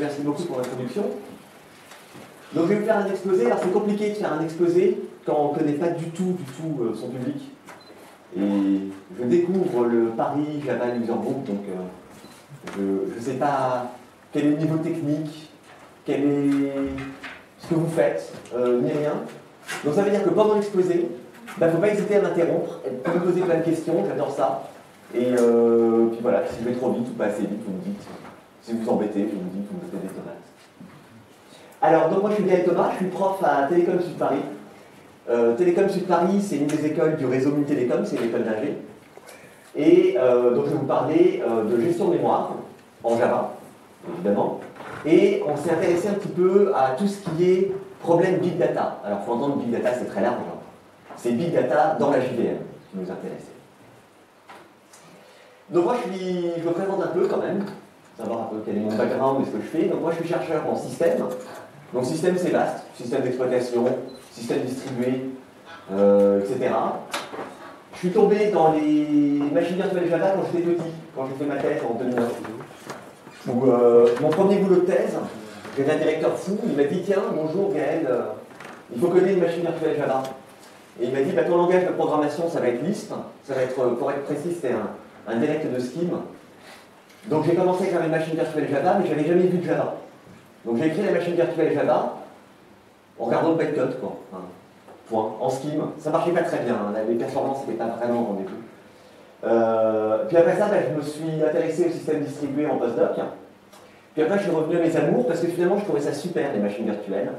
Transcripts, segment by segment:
Merci beaucoup pour l'introduction. Donc je vais vous faire un exposé. Alors c'est compliqué de faire un exposé quand on ne connaît pas du tout son public. Et je découvre le Paris Java User Group, donc je ne sais pas quel est le niveau technique, quel est ce que vous faites, ni rien. Donc ça veut dire que pendant l'exposé, il ne faut pas hésiter à m'interrompre, vous me poser plein de questions, j'adore ça. Et puis voilà, si je vais trop vite ou pas assez vite, vous me dites. Si vous vous embêtez, vous me dites, vous me mettez des tomates. Alors, donc moi je suis Gaël Thomas, je suis prof à Télécom Sud Paris. Télécom Sud Paris, c'est une des écoles du réseau Mutelecom, c'est une école d'ingé. Et donc je vais vous parler de gestion de mémoire, en Java, évidemment. Et on s'est intéressé un petit peu à tout ce qui est problème big data. Alors, il faut entendre big data, c'est très large. C'est big data dans la JVM qui nous intéressait. Donc moi je me présente un peu quand même, savoir un peu quel est mon background et ce que je fais. Donc moi je suis chercheur en système. Donc système c'est vaste, système d'exploitation, système distribué, etc. Je suis tombé dans les machines virtuelles Java quand j'étais petit, quand j'ai fait ma thèse en 2009. Où, mon premier boulot de thèse, j'avais un directeur fou, il m'a dit tiens bonjour Gaël, il faut coder une machine virtuelle Java. Et il m'a dit bah, ton langage de programmation ça va être Lisp, ça va être, pour être précis c'est un dialecte de Scheme. Donc j'ai commencé à faire une machine virtuelle Java, mais je n'avais jamais vu de Java. Donc j'ai écrit la machine virtuelle Java en regardant le bytecode, quoi. Enfin, point. En Scheme, ça ne marchait pas très bien, hein. Les performances n'étaient pas vraiment au rendez-vous. Puis après ça, bah, je me suis intéressé au système distribué en postdoc. Puis après, je suis revenu à mes amours, parce que finalement, je trouvais ça super, les machines virtuelles.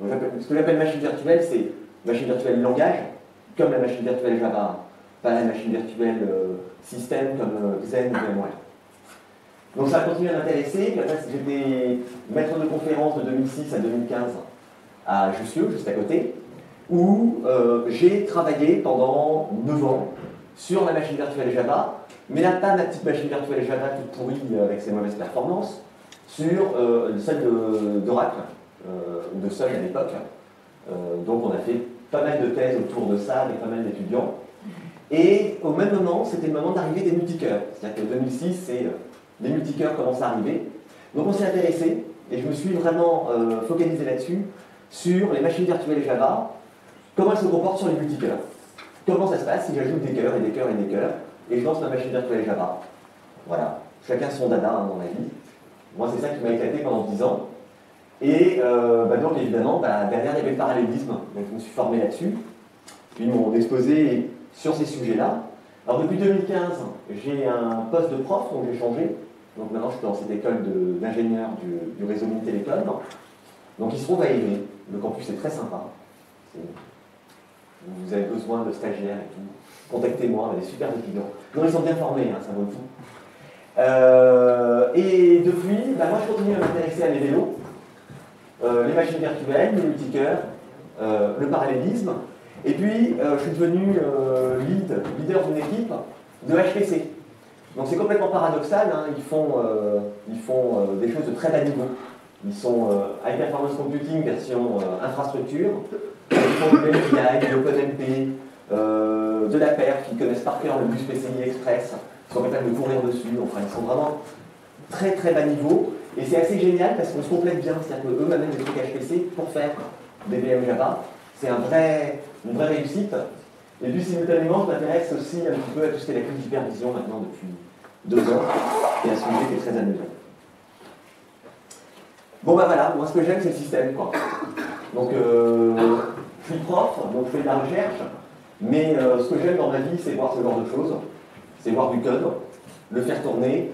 Donc, ce que j'appelle machine virtuelle, c'est machine virtuelle langage, comme la machine virtuelle Java, pas la machine virtuelle système comme Xen ou VMware. Donc ça a continué à m'intéresser. J'étais maître de conférence de 2006 à 2015 à Jussieu, juste à côté, où j'ai travaillé pendant 9 ans sur la machine virtuelle Java, mais là pas ma petite machine virtuelle Java toute pourrie avec ses mauvaises performances, sur celle d'Oracle, de Sun à l'époque. Donc on a fait pas mal de thèses autour de ça avec pas mal d'étudiants. Et au même moment, c'était le moment d'arrivée des multicœurs. C'est-à-dire que 2006, c'est les multicœurs commencent à arriver. Donc on s'est intéressé, et je me suis vraiment focalisé là-dessus, sur les machines virtuelles Java, comment elles se comportent sur les multicœurs. Comment ça se passe si j'ajoute des cœurs et des cœurs et des cœurs, et je lance ma machine virtuelle Java. Voilà, chacun son dada hein, dans la vie. Moi, c'est ça qui m'a éclaté pendant 10 ans. Et bah donc évidemment, bah, derrière, il y avait le parallélisme. Donc je me suis formé là-dessus. Puis mon exposé sur ces sujets-là. Alors depuis 2015, j'ai un poste de prof, donc j'ai changé. Donc maintenant, je suis dans cette école d'ingénieurs du réseau Mutelecom. Donc ils se trouvent à Eden. Le campus est très sympa. Vous avez besoin de stagiaires et tout. Contactez-moi, on a des super étudiants. Non, ils sont bien formés, hein, ça vaut le coup. Et depuis, bah, moi je continue à m'intéresser à mes vélos, les machines virtuelles, les multicœurs, le parallélisme. Et puis, je suis devenu leader d'une équipe de HPC. Donc c'est complètement paradoxal, hein. Ils font des choses de très bas niveau. Ils sont high performance computing version infrastructure. Ils font de l'API, de l'OpenMP, de la perf, ils connaissent par cœur le bus PCI Express, ils sont capables de courir dessus, enfin ils sont vraiment très très bas niveau. Et c'est assez génial parce qu'on se complète bien, c'est-à-dire qu'eux m'amènent des trucs HPC pour faire des VM Java. C'est une vraie réussite. Et puis simultanément, je m'intéresse aussi un petit peu à tout ce qui est la cloud d'hypervision maintenant depuis 2 ans, et à ce sujet qui est très amusant. Bon bah voilà, moi ce que j'aime c'est le système, quoi. Donc je suis prof, donc je fais de la recherche, mais ce que j'aime dans ma vie c'est voir ce genre de choses, c'est voir du code, le faire tourner.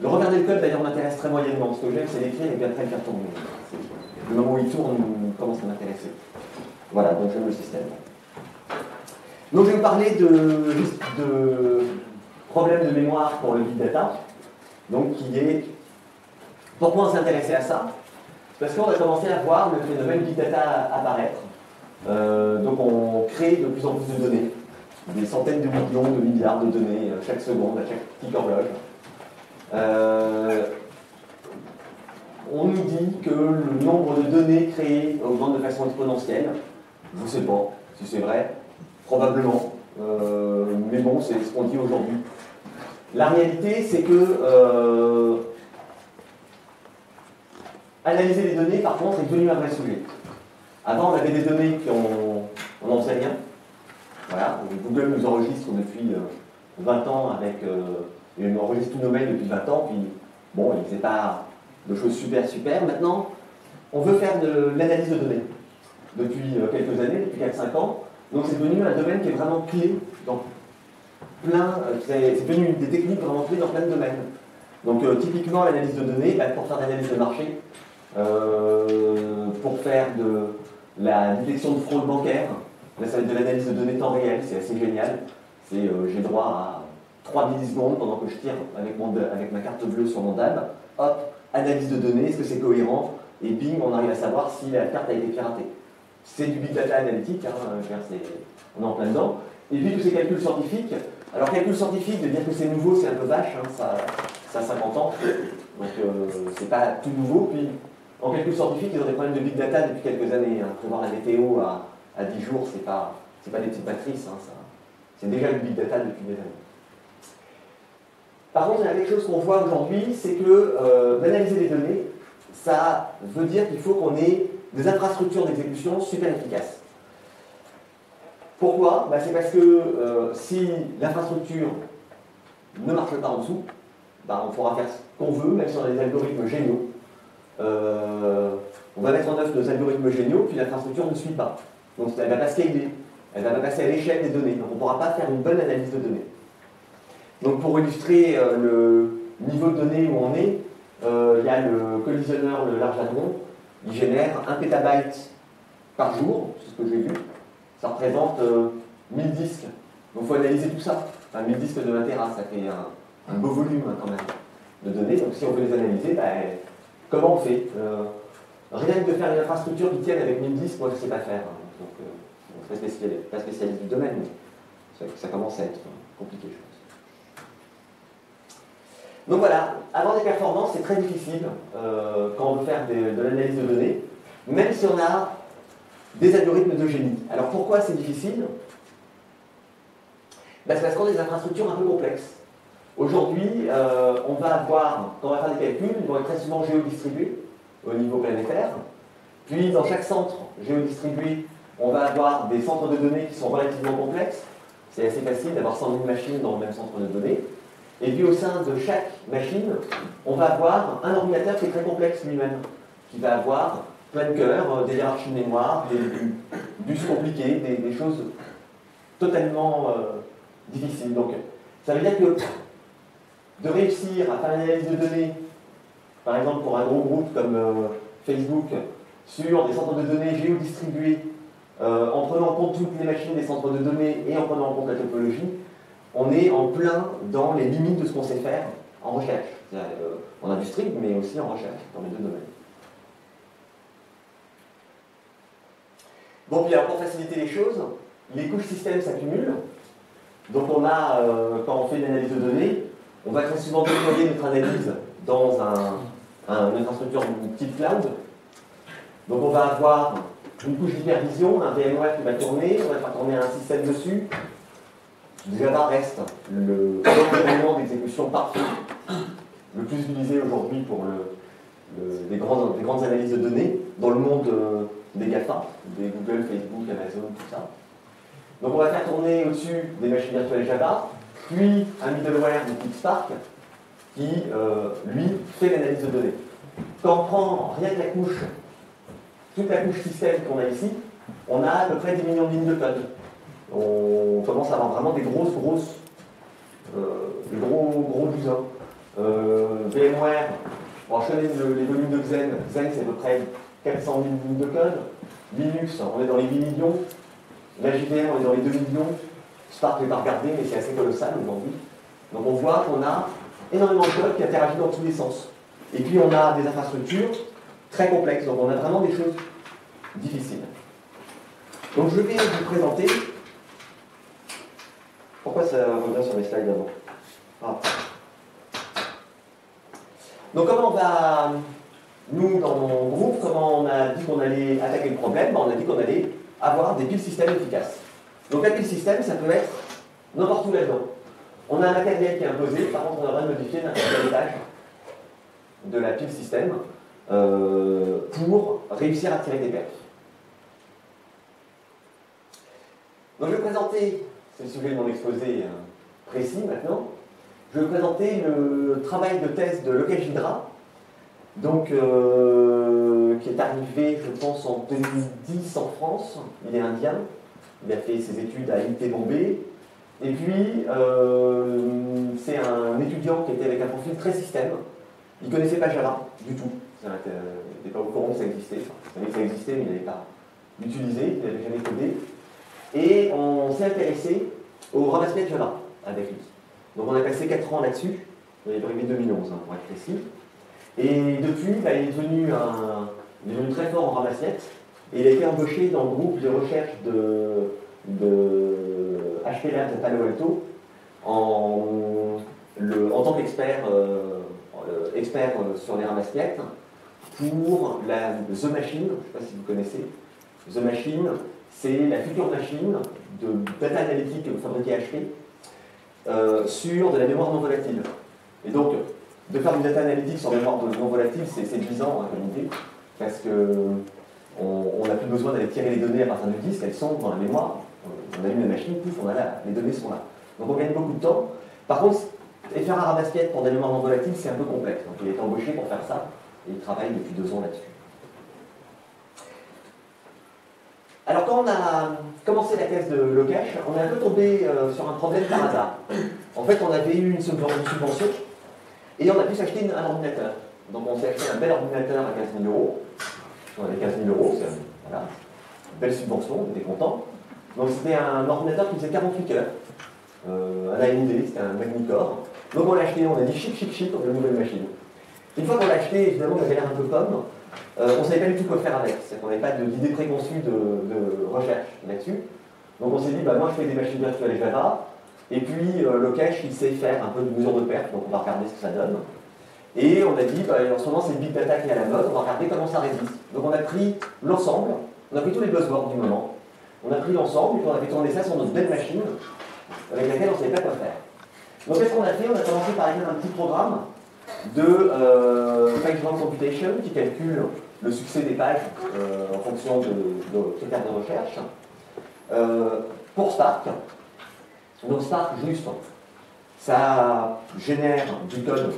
Le regarder le code d'ailleurs m'intéresse très moyennement, ce que j'aime c'est l'écrire et bien après le faire tourner. Le moment où il tourne, on commence à m'intéresser. Voilà, donc j'aime le système. Donc je vais vous parler de problèmes de mémoire pour le big data, donc qui est... Pourquoi on s'est intéressé à ça? Parce qu'on a commencé à voir le phénomène big data apparaître. Donc on crée de plus en plus de données, des centaines de millions, de milliards de données chaque seconde, à chaque petite horloge. On nous dit que le nombre de données créées augmente de façon exponentielle. Je ne sais pas si c'est vrai, probablement, mais bon, c'est ce qu'on dit aujourd'hui. La réalité, c'est que Analyser les données, par contre, est devenu un vrai sujet. Avant, on avait des données qu'on n'en faisait rien. Voilà, Google nous enregistre depuis 20 ans avec... il nous enregistre tous nos mails depuis 20 ans, puis bon, il ne faisait pas de choses super. Maintenant, on veut faire de l'analyse de données depuis quelques années, depuis 4-5 ans. Donc c'est devenu un domaine qui est vraiment clé dans plein... c'est devenu des techniques vraiment clés dans plein de domaines. Donc typiquement, l'analyse de données, pour faire de l'analyse de marché, pour faire de la détection de fraude bancaire, là ça va être de l'analyse de données temps réel, c'est assez génial. J'ai droit à 3 millisecondes pendant que je tire avec ma carte bleue sur mon DAB. Hop, analyse de données, est-ce que c'est cohérent? Et bing, on arrive à savoir si la carte a été piratée. C'est du big data analytique, hein, on est en plein dedans. Et puis tous ces calculs scientifiques, alors calculs scientifiques, de dire que c'est nouveau, c'est un peu vache, hein, ça a 50 ans, donc c'est pas tout nouveau. Puis en calculs scientifiques, ils ont des problèmes de big data depuis quelques années. Hein. Prévoir la météo à 10 jours, c'est pas des petites matrices, hein, c'est déjà du big data depuis des années. Par contre, il y a quelque chose qu'on voit aujourd'hui, c'est que d'analyser les données, ça veut dire qu'il faut qu'on ait des infrastructures d'exécution super efficaces. Pourquoi? C'est parce que si l'infrastructure ne marche pas en dessous, on pourra faire ce qu'on veut, même si on a des algorithmes géniaux. On va mettre en œuvre nos algorithmes géniaux, puis l'infrastructure ne suit pas. Donc elle ne va pas scaler, elle ne va pas passer à l'échelle des données. Donc on ne pourra pas faire une bonne analyse de données. Donc pour illustrer le niveau de données où on est, il y a le collisionneur, le large hadron, il génère 1 pétabyte par jour, c'est ce que j'ai vu. Ça représente 1000 disques. Donc il faut analyser tout ça. Enfin, 1000 disques de 1 Tera, ça fait un beau volume quand même de données. Donc si on veut les analyser, comment on fait? Rien que de faire une infrastructure qui tienne avec 1000 disques, moi je ne sais pas faire. Donc on ne serait pas spécialiste du domaine, mais ça commence à être compliqué, je pense. Donc voilà, avoir des performances, c'est très difficile quand on veut faire de l'analyse de données, même si on a des algorithmes de génie. Alors pourquoi c'est difficile? C'est parce qu'on a des infrastructures un peu complexes. Aujourd'hui, quand on va faire des calculs, ils vont être très souvent géodistribués au niveau planétaire. Puis dans chaque centre géodistribué, on va avoir des centres de données qui sont relativement complexes. C'est assez facile d'avoir 100 000 machines dans le même centre de données. Et puis au sein de chaque machine, on va avoir un ordinateur qui est très complexe lui-même, qui va avoir plein de cœurs, des hiérarchies de mémoire, des bus compliqués, des choses totalement difficiles. Donc ça veut dire que de réussir à faire une analyse de données, par exemple pour un gros groupe comme Facebook, sur des centres de données géodistribués, en prenant en compte toutes les machines des centres de données et en prenant en compte la topologie, on est en plein dans les limites de ce qu'on sait faire en recherche, en industrie, mais aussi en recherche, dans les deux domaines. Bon, puis alors pour faciliter les choses, les couches système s'accumulent. Donc on a, quand on fait une analyse de données, on va très souvent déployer notre analyse dans une infrastructure type cloud. Donc on va avoir une couche d'hypervision, un VMware qui va tourner, on va faire tourner un système dessus. Java reste l'environnement d'exécution parfait, le plus utilisé aujourd'hui pour les grandes analyses de données dans le monde des GAFA, des Google, Facebook, Amazon, tout ça. Donc on va faire tourner au-dessus des machines virtuelles Java, puis un middleware de type Spark qui, lui, fait l'analyse de données. Quand on prend rien que toute la couche système qu'on a ici, on a à peu près des millions de lignes de code. On commence à avoir vraiment des gros usins. VMware, pour enchaîner les volumes de Xen c'est à peu près 400 000 lignes de code. Linux, on est dans les 8 millions. La JVM, on est dans les 2 millions. Spark, je ne vais pas regarder, mais c'est assez colossal aujourd'hui. Donc on voit qu'on a énormément de code qui interagit dans tous les sens. Et puis on a des infrastructures très complexes, donc on a vraiment des choses difficiles. Donc je vais vous présenter. Pourquoi ça revient sur mes slides d'avant? Donc comment on va, nous dans mon groupe, comment on a dit qu'on allait attaquer le problème? On a dit qu'on allait avoir des piles systèmes efficaces. Donc la pile système, ça peut être n'importe où là-dedans. On a un matériel qui est imposé, par contre on a le droit de modifier n'importe quel étage de la pile système. pour réussir à tirer des pertes. Donc je vais présenter, c'est le sujet de mon exposé précis maintenant, je vais présenter le travail de thèse de Lokesh Vidra, donc qui est arrivé je pense en 2010 en France, il est indien, il a fait ses études à l'IT Bombay, et puis c'est un étudiant qui était avec un profil très système, il ne connaissait pas Java du tout, il n'était pas au courant que ça existait, il savait que ça existait mais il n'avait pas utilisé, il n'avait jamais codé, et on s'est intéressé au ramassement de Java avec lui. Donc on a passé 4 ans là-dessus, on est arrivé en 2011 pour être précis, et depuis bah, il est devenu très fort en ramasse-miettes et il a été embauché dans le groupe de recherche de HP Labs de Palo Alto en tant qu'expert sur les ramasse-miettes pour la The Machine, je ne sais pas si vous connaissez. The Machine, c'est la future machine de data analytique que vous fabriquez HP sur de la mémoire non volatile. Et donc, de faire du data analytics sur mémoire non volatile, c'est séduisant comme idée, parce qu'on n'a plus besoin d'aller tirer les données à partir du disque, elles sont dans la mémoire, on allume la machine, pouf, on a là, les données sont là. Donc on gagne beaucoup de temps. Par contre, et faire un ramasse-miettes pour de la mémoire non volatile, c'est un peu complexe. Donc il est embauché pour faire ça, et il travaille depuis 2 ans là-dessus. Alors quand on a commencé la thèse de Lokesh, on est un peu tombé sur un problème par hasard. En fait, on avait eu une subvention et on a pu s'acheter un ordinateur. Donc on s'est acheté un bel ordinateur à 15 000 €. On avait 15 000 €, c'est voilà, une belle subvention, on était content. Donc c'était un ordinateur qui faisait 48 cœurs, un AMD, c'était un Magny-Cours. Donc on l'a acheté, on a dit chic chic chic, on a une nouvelle machine. Une fois qu'on l'a acheté, finalement on avait l'air un peu pomme. On ne savait pas du tout quoi faire avec, c'est-à-dire qu'on n'avait pas d'idée préconçue de recherche là-dessus. Donc on s'est dit, bah, moi je fais des machines virtuelles et Java, et puis Lokesh il sait faire un peu de mesure de perte, donc on va regarder ce que ça donne. Et on a dit, bah, en ce moment c'est le big data qui est à la mode, on va regarder comment ça résiste. Donc on a pris l'ensemble, on a pris tous les buzzwords du moment, on a pris l'ensemble, et puis on a fait tourner ça sur notre belle machine avec laquelle on ne savait pas quoi faire. Donc qu'est-ce qu'on a fait? On a commencé par écrire un petit programme de PageBound Computation qui calcule le succès des pages en fonction de critères de recherche pour Spark. Donc Spark, juste, ça génère du code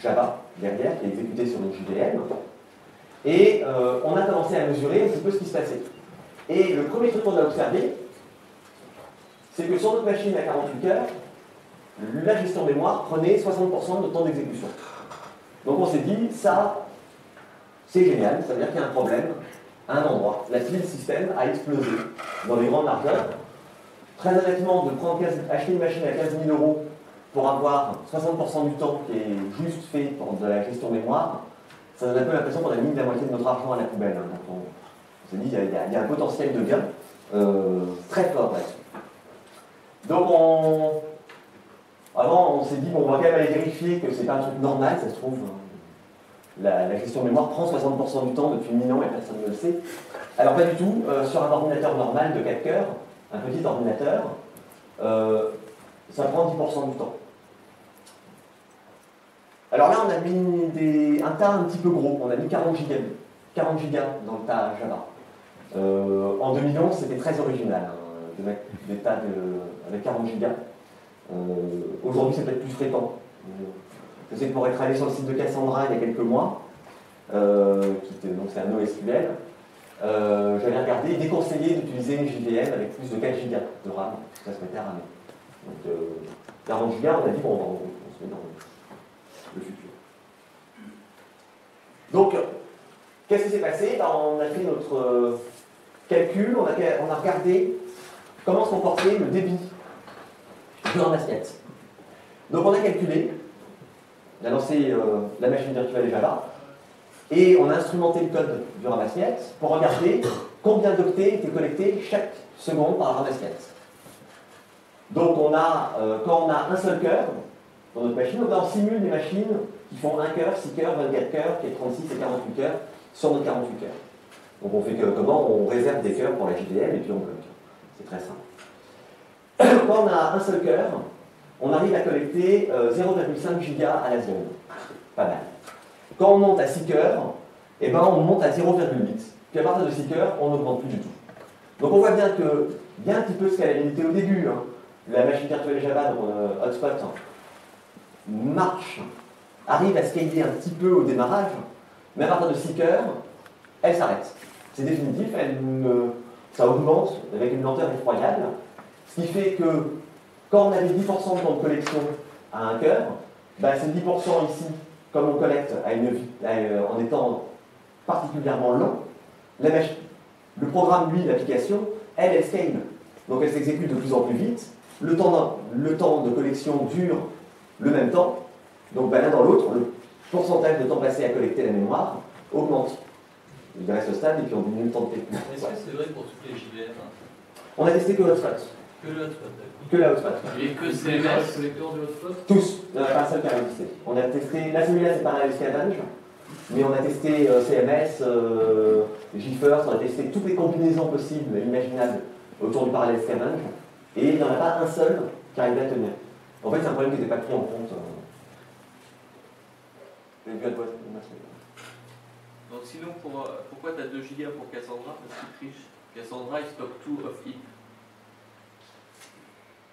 Java derrière qui est exécuté sur notre JVM. Et on a commencé à mesurer un petit peu ce qui se passait. Et le premier truc qu'on a observé, c'est que sur notre machine à 48 cœurs, la gestion mémoire prenait 60% de temps d'exécution. Donc on s'est dit, ça, c'est génial, ça veut dire qu'il y a un problème à un endroit. La file système a explosé dans les grandes largeurs. Très honnêtement, de acheter une machine à 15 000 € pour avoir 60% du temps qui est juste fait pour de la gestion mémoire, ça donne un peu l'impression qu'on a mis la moitié de notre argent à la poubelle. Hein. Donc on s'est dit, il y a un potentiel de gain très fort là-dessus. Donc avant, on s'est dit, bon, on va quand même aller vérifier que c'est pas un truc normal, ça se trouve. La gestion mémoire prend 60% du temps depuis 1000 ans et personne ne le sait. Alors, pas du tout. Sur un ordinateur normal de 4 cœurs, un petit ordinateur, ça prend 10% du temps. Alors là, on a mis un tas un petit peu gros. On a mis 40 gigas dans le tas Java. En 2011, c'était très original, hein, de mettre des tas avec 40 gigas. Aujourd'hui, c'est peut-être plus fréquent. Je sais que pour être allé sur le site de Cassandra il y a quelques mois, donc c'est un NoSQL, j'avais regardé, il déconseillait d'utiliser une JVM avec plus de 4 Go de RAM, ça se mettait à ramer. Donc 40 Go, on a dit, bon, on se met dans le futur. Donc, qu'est-ce qui s'est passé? Ben, on a fait notre calcul, on a regardé comment se comportait le débit de ramasse-miettes. Donc on a calculé, on a lancé la machine virtuelle et Java, et on a instrumenté le code du ramasse-miettes pour regarder combien d'octets étaient collectés chaque seconde par ramasse-miettes. Donc on a, quand on a un seul cœur dans notre machine, on simule des machines qui font 1 cœur, 6 cœurs, 24 cœurs, 36 et 48 cœurs sur nos 48 cœurs. Donc on fait comment? On réserve des cœurs pour la JVM et puis on bloque. C'est très simple. Quand on a un seul cœur, on arrive à collecter 0,5 giga à la seconde. Pas mal. Quand on monte à 6 cœurs, eh ben on monte à 0,8. Puis à partir de Seeker, on n'augmente plus du tout. Donc on voit bien qu'il y a un petit peu de scalabilité au début. Hein. La machine virtuelle Java dans HotSpot marche, arrive à scaler un petit peu au démarrage, mais à partir de Seeker, elle s'arrête. C'est définitif, ça augmente avec une lenteur effroyable, ce qui fait que quand on avait 10% de temps de collection à un cœur, bah c'est 10% ici, comme on collecte à une vie, en étant particulièrement lent, le programme, lui, l'application, elle scale. Donc elle s'exécute de plus en plus vite, le temps de collection dure le même temps, donc l'un dans l'autre, le pourcentage de temps passé à collecter la mémoire augmente. Il reste au stade et puis on diminue le temps de technique. Est-ce que c'est vrai pour toutes les JVM? On a testé que l'HotSpot. Que le HotSpot, d'accord. Que la HotSpot. Et que CMS, collecteurs de l'HotSpot? Tous, pas seul qui a existé. On a testé, la celui-là c'est Parallel Scavenge, mais on a testé CMS, JFirst, on a testé toutes les combinaisons possibles, imaginables, autour du Parallel Scavenge, et il n'y en a pas un seul qui arrivait à tenir. En fait, c'est un problème qui n'était pas pris en compte. Donc sinon, pourquoi tu as 2 gigas pour Cassandra? Parce qu'il triche. Cassandra, il stocke tout off-heap.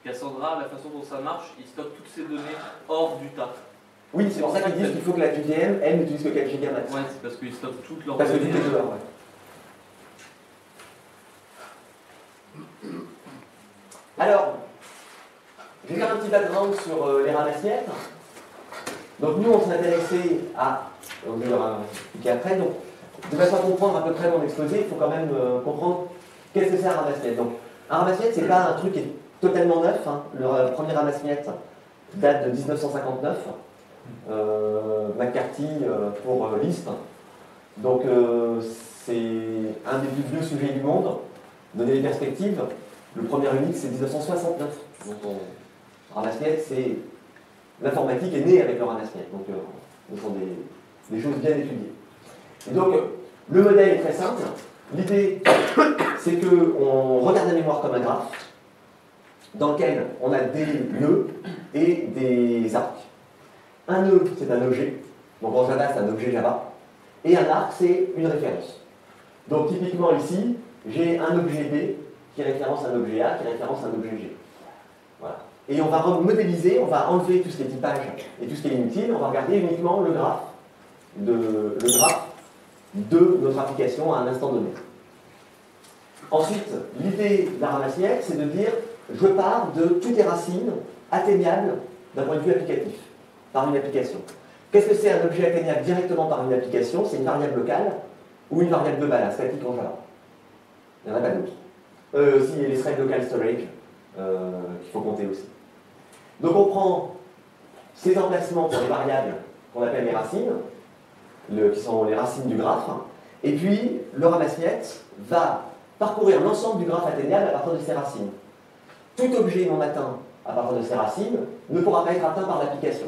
Cassandra, la façon dont ça marche, il stocke toutes ses données hors du tas. Oui, c'est pour ça qu'ils disent qu'il faut que la JVM, elle, n'utilise que 4 gigas max. Ouais, c'est parce qu'ils stockent toutes leurs données. Parce que tout est dehors, ouais. Alors, je vais faire un petit background sur les ramassiettes. Donc nous, on s'est intéressé à... après, donc, de façon à comprendre à peu près mon exposé, il faut quand même comprendre qu'est-ce que c'est un ramasse-miettes. Donc, un ramasse-miettes, c'est pas un truc qui est totalement neuf. Hein. Le premier ramasse-miettes date de 1959. McCarthy pour Lisp. Donc, c'est un des plus vieux sujets du monde. Donner les perspectives, le premier Unix, c'est 1969. Donc, ramasse-miettes, c'est... L'informatique est née avec le ramasse-miettes. Donc, ce sont des choses bien étudiées. Et donc, le modèle est très simple. L'idée, c'est qu'on regarde la mémoire comme un graphe dans lequel on a des nœuds et des arcs. Un nœud, c'est un objet. Donc, en Java, c'est un objet Java. Et un arc, c'est une référence. Donc, typiquement ici, j'ai un objet B qui référence un objet A, qui référence un objet G. Voilà. Et on va modéliser, on va enlever tout ce qui est typage et tout ce qui est inutile. On va regarder uniquement le graphe de notre application à un instant donné. Ensuite, l'idée de la ramasse-miettes, c'est de dire je pars de toutes les racines atteignables d'un point de vue applicatif, par une application. Qu'est-ce que c'est un objet atteignable directement par une application? C'est une variable locale ou une variable globale, un statique en Java. Il n'y en a pas d'autres. Si, il y a les threads local storage qu'il faut compter aussi. Donc on prend ces emplacements pour les variables qu'on appelle les racines, qui sont les racines du graphe, et puis le ramasse-miettes va parcourir l'ensemble du graphe atteignable à partir de ces racines. Tout objet non atteint à partir de ces racines ne pourra pas être atteint par l'application.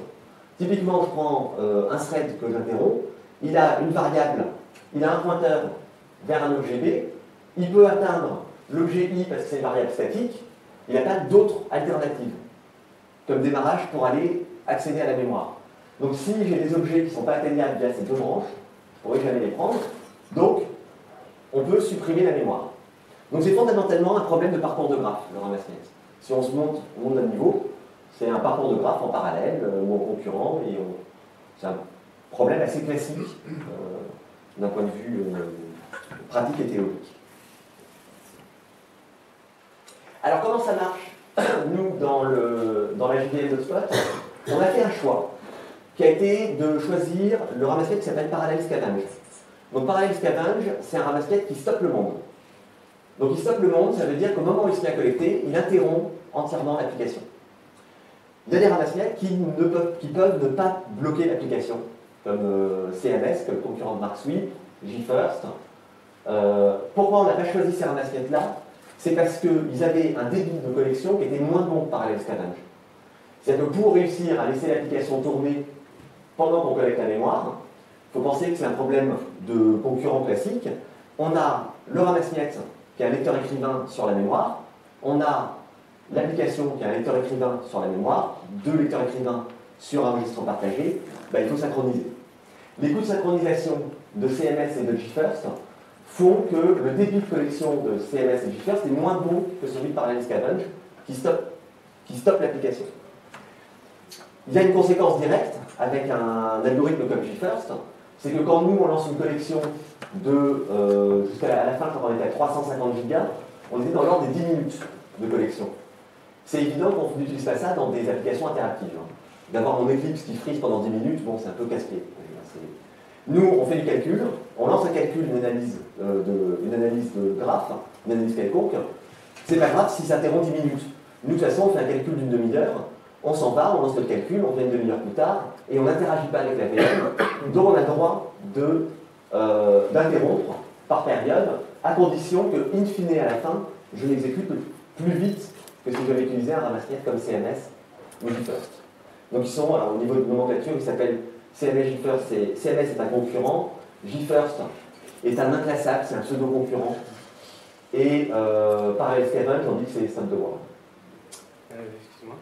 Typiquement, je prends un thread que j'interromps, il a une variable, il a un pointeur vers un objet B, il peut atteindre l'objet I parce que c'est une variable statique, il n'a pas d'autres alternatives comme démarrage pour aller accéder à la mémoire. Donc si j'ai des objets qui ne sont pas atteignables via ces deux branches, je ne pourrais jamais les prendre, donc on peut supprimer la mémoire. Donc c'est fondamentalement un problème de parcours de graphe, le ramasse-miettes. Si on se monte au monde d'un niveau, c'est un parcours de graphe en parallèle ou en concurrent, et c'est un problème assez classique d'un point de vue pratique et théorique. Alors comment ça marche? Nous, dans la JVM d'HotSpot, on a fait un choix qui a été de choisir le ramasse-miettes qui s'appelle Parallel Scavenge. Donc Parallel Scavenge, c'est un ramasse-miettes qui stoppe le monde. Donc il stoppe le monde, ça veut dire qu'au moment où il se met à collecter, il interrompt entièrement l'application. Il y a des ramasse-miettes qui peuvent ne pas bloquer l'application, comme CMS, comme le concurrent de Marksweep, JFirst. Pourquoi on n'a pas choisi ces ramasse-miettes-là? C'est parce qu'ils avaient un débit de collection qui était moins bon que Parallel Scavenge. C'est-à-dire que pour réussir à laisser l'application tourner pendant qu'on collecte la mémoire, il faut penser que c'est un problème de concurrent classique. On a le ramasse-miettes qui est un lecteur écrivain sur la mémoire, on a l'application qui est un lecteur écrivain sur la mémoire, 2 lecteurs écrivains sur un registre partagé, il faut synchroniser. Les coûts de synchronisation de CMS et de GFirst font que le débit de connexion de CMS et GFirst est moins bon que celui de Parallel Scavenge qui stoppe l'application. Il y a une conséquence directe avec un algorithme comme GFirst, c'est que quand nous on lance une connexion de jusqu'à la fin, quand on était à 350 gigas, on était dans l'ordre des 10 minutes de connexion. C'est évident qu'on n'utilise pas ça dans des applications interactives. D'avoir mon Eclipse qui frise pendant 10 minutes, bon, c'est un peu casse-pied. Nous, on fait du calcul, on lance un calcul, une analyse de graphe, une analyse quelconque. C'est pas grave si ça interrompt 10 minutes. Nous, de toute façon, on fait un calcul d'une demi-heure, on s'en va, on lance notre calcul, on vient une demi-heure plus tard, et on n'interagit pas avec la VM, donc on a le droit d'interrompre par période, à condition que, in fine, à la fin, je l'exécute plus vite que si j'avais utilisé un ramasse-miettes comme CMS ou GFirst. Donc ils sont, alors, au niveau de nomenclature, ils s'appellent CMS, GFirst. CMS est un concurrent, GFirst est un inclassable, c'est un pseudo-concurrent, et Parallel Scavenge, on dit que c'est Sum de World. Excuse-moi,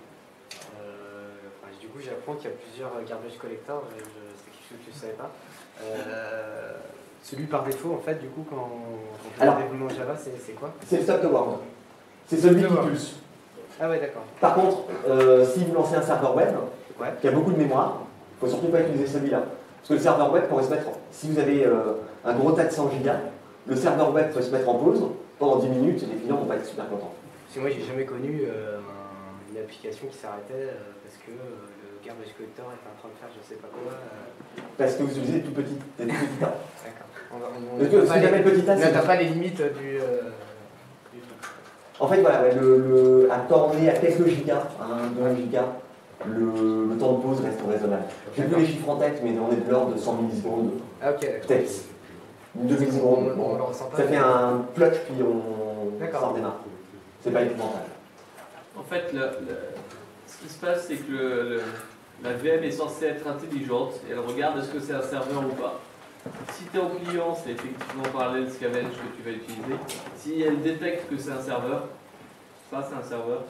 enfin, du coup j'apprends qu'il y a plusieurs garbage collectors, c'est quelque chose que je ne savais pas. Celui par défaut, en fait, du coup, quand on fait le développement Java, c'est quoi? C'est le Sum de World. C'est celui qui pulse. Ah ouais, d'accord. Par contre, si vous lancez un serveur web, ouais, qui a beaucoup de mémoire, il ne faut surtout pas utiliser celui-là. Parce que le serveur web pourrait se mettre, si vous avez un gros tas de 100 gigas, le serveur web peut se mettre en pause pendant 10 minutes et les clients ne vont pas être super contents. Parce que moi, j'ai jamais connu une application qui s'arrêtait parce que le garbage collector était en train de faire je ne sais pas quoi. Parce que vous utilisez des tout petits tas. D'accord. On n'a pas les limites du... En fait, voilà, on est à quelques gigas, 1-2 gigas, le temps de pause reste raisonnable. J'ai plus les chiffres en tête, mais on est de l'ordre de 100 millisecondes. Ah, ok. Peut-être. 2 millisecondes. Bon, ça fait un plug, puis on s'en démarre. C'est pas épouvantable. En fait, ce qui se passe, c'est que la VM est censée être intelligente et elle regarde est-ce que c'est un serveur ou pas. Si tu es en client, c'est effectivement Parallel Scavenge que tu vas utiliser. Si elle détecte que c'est un serveur, ça c'est un serveur.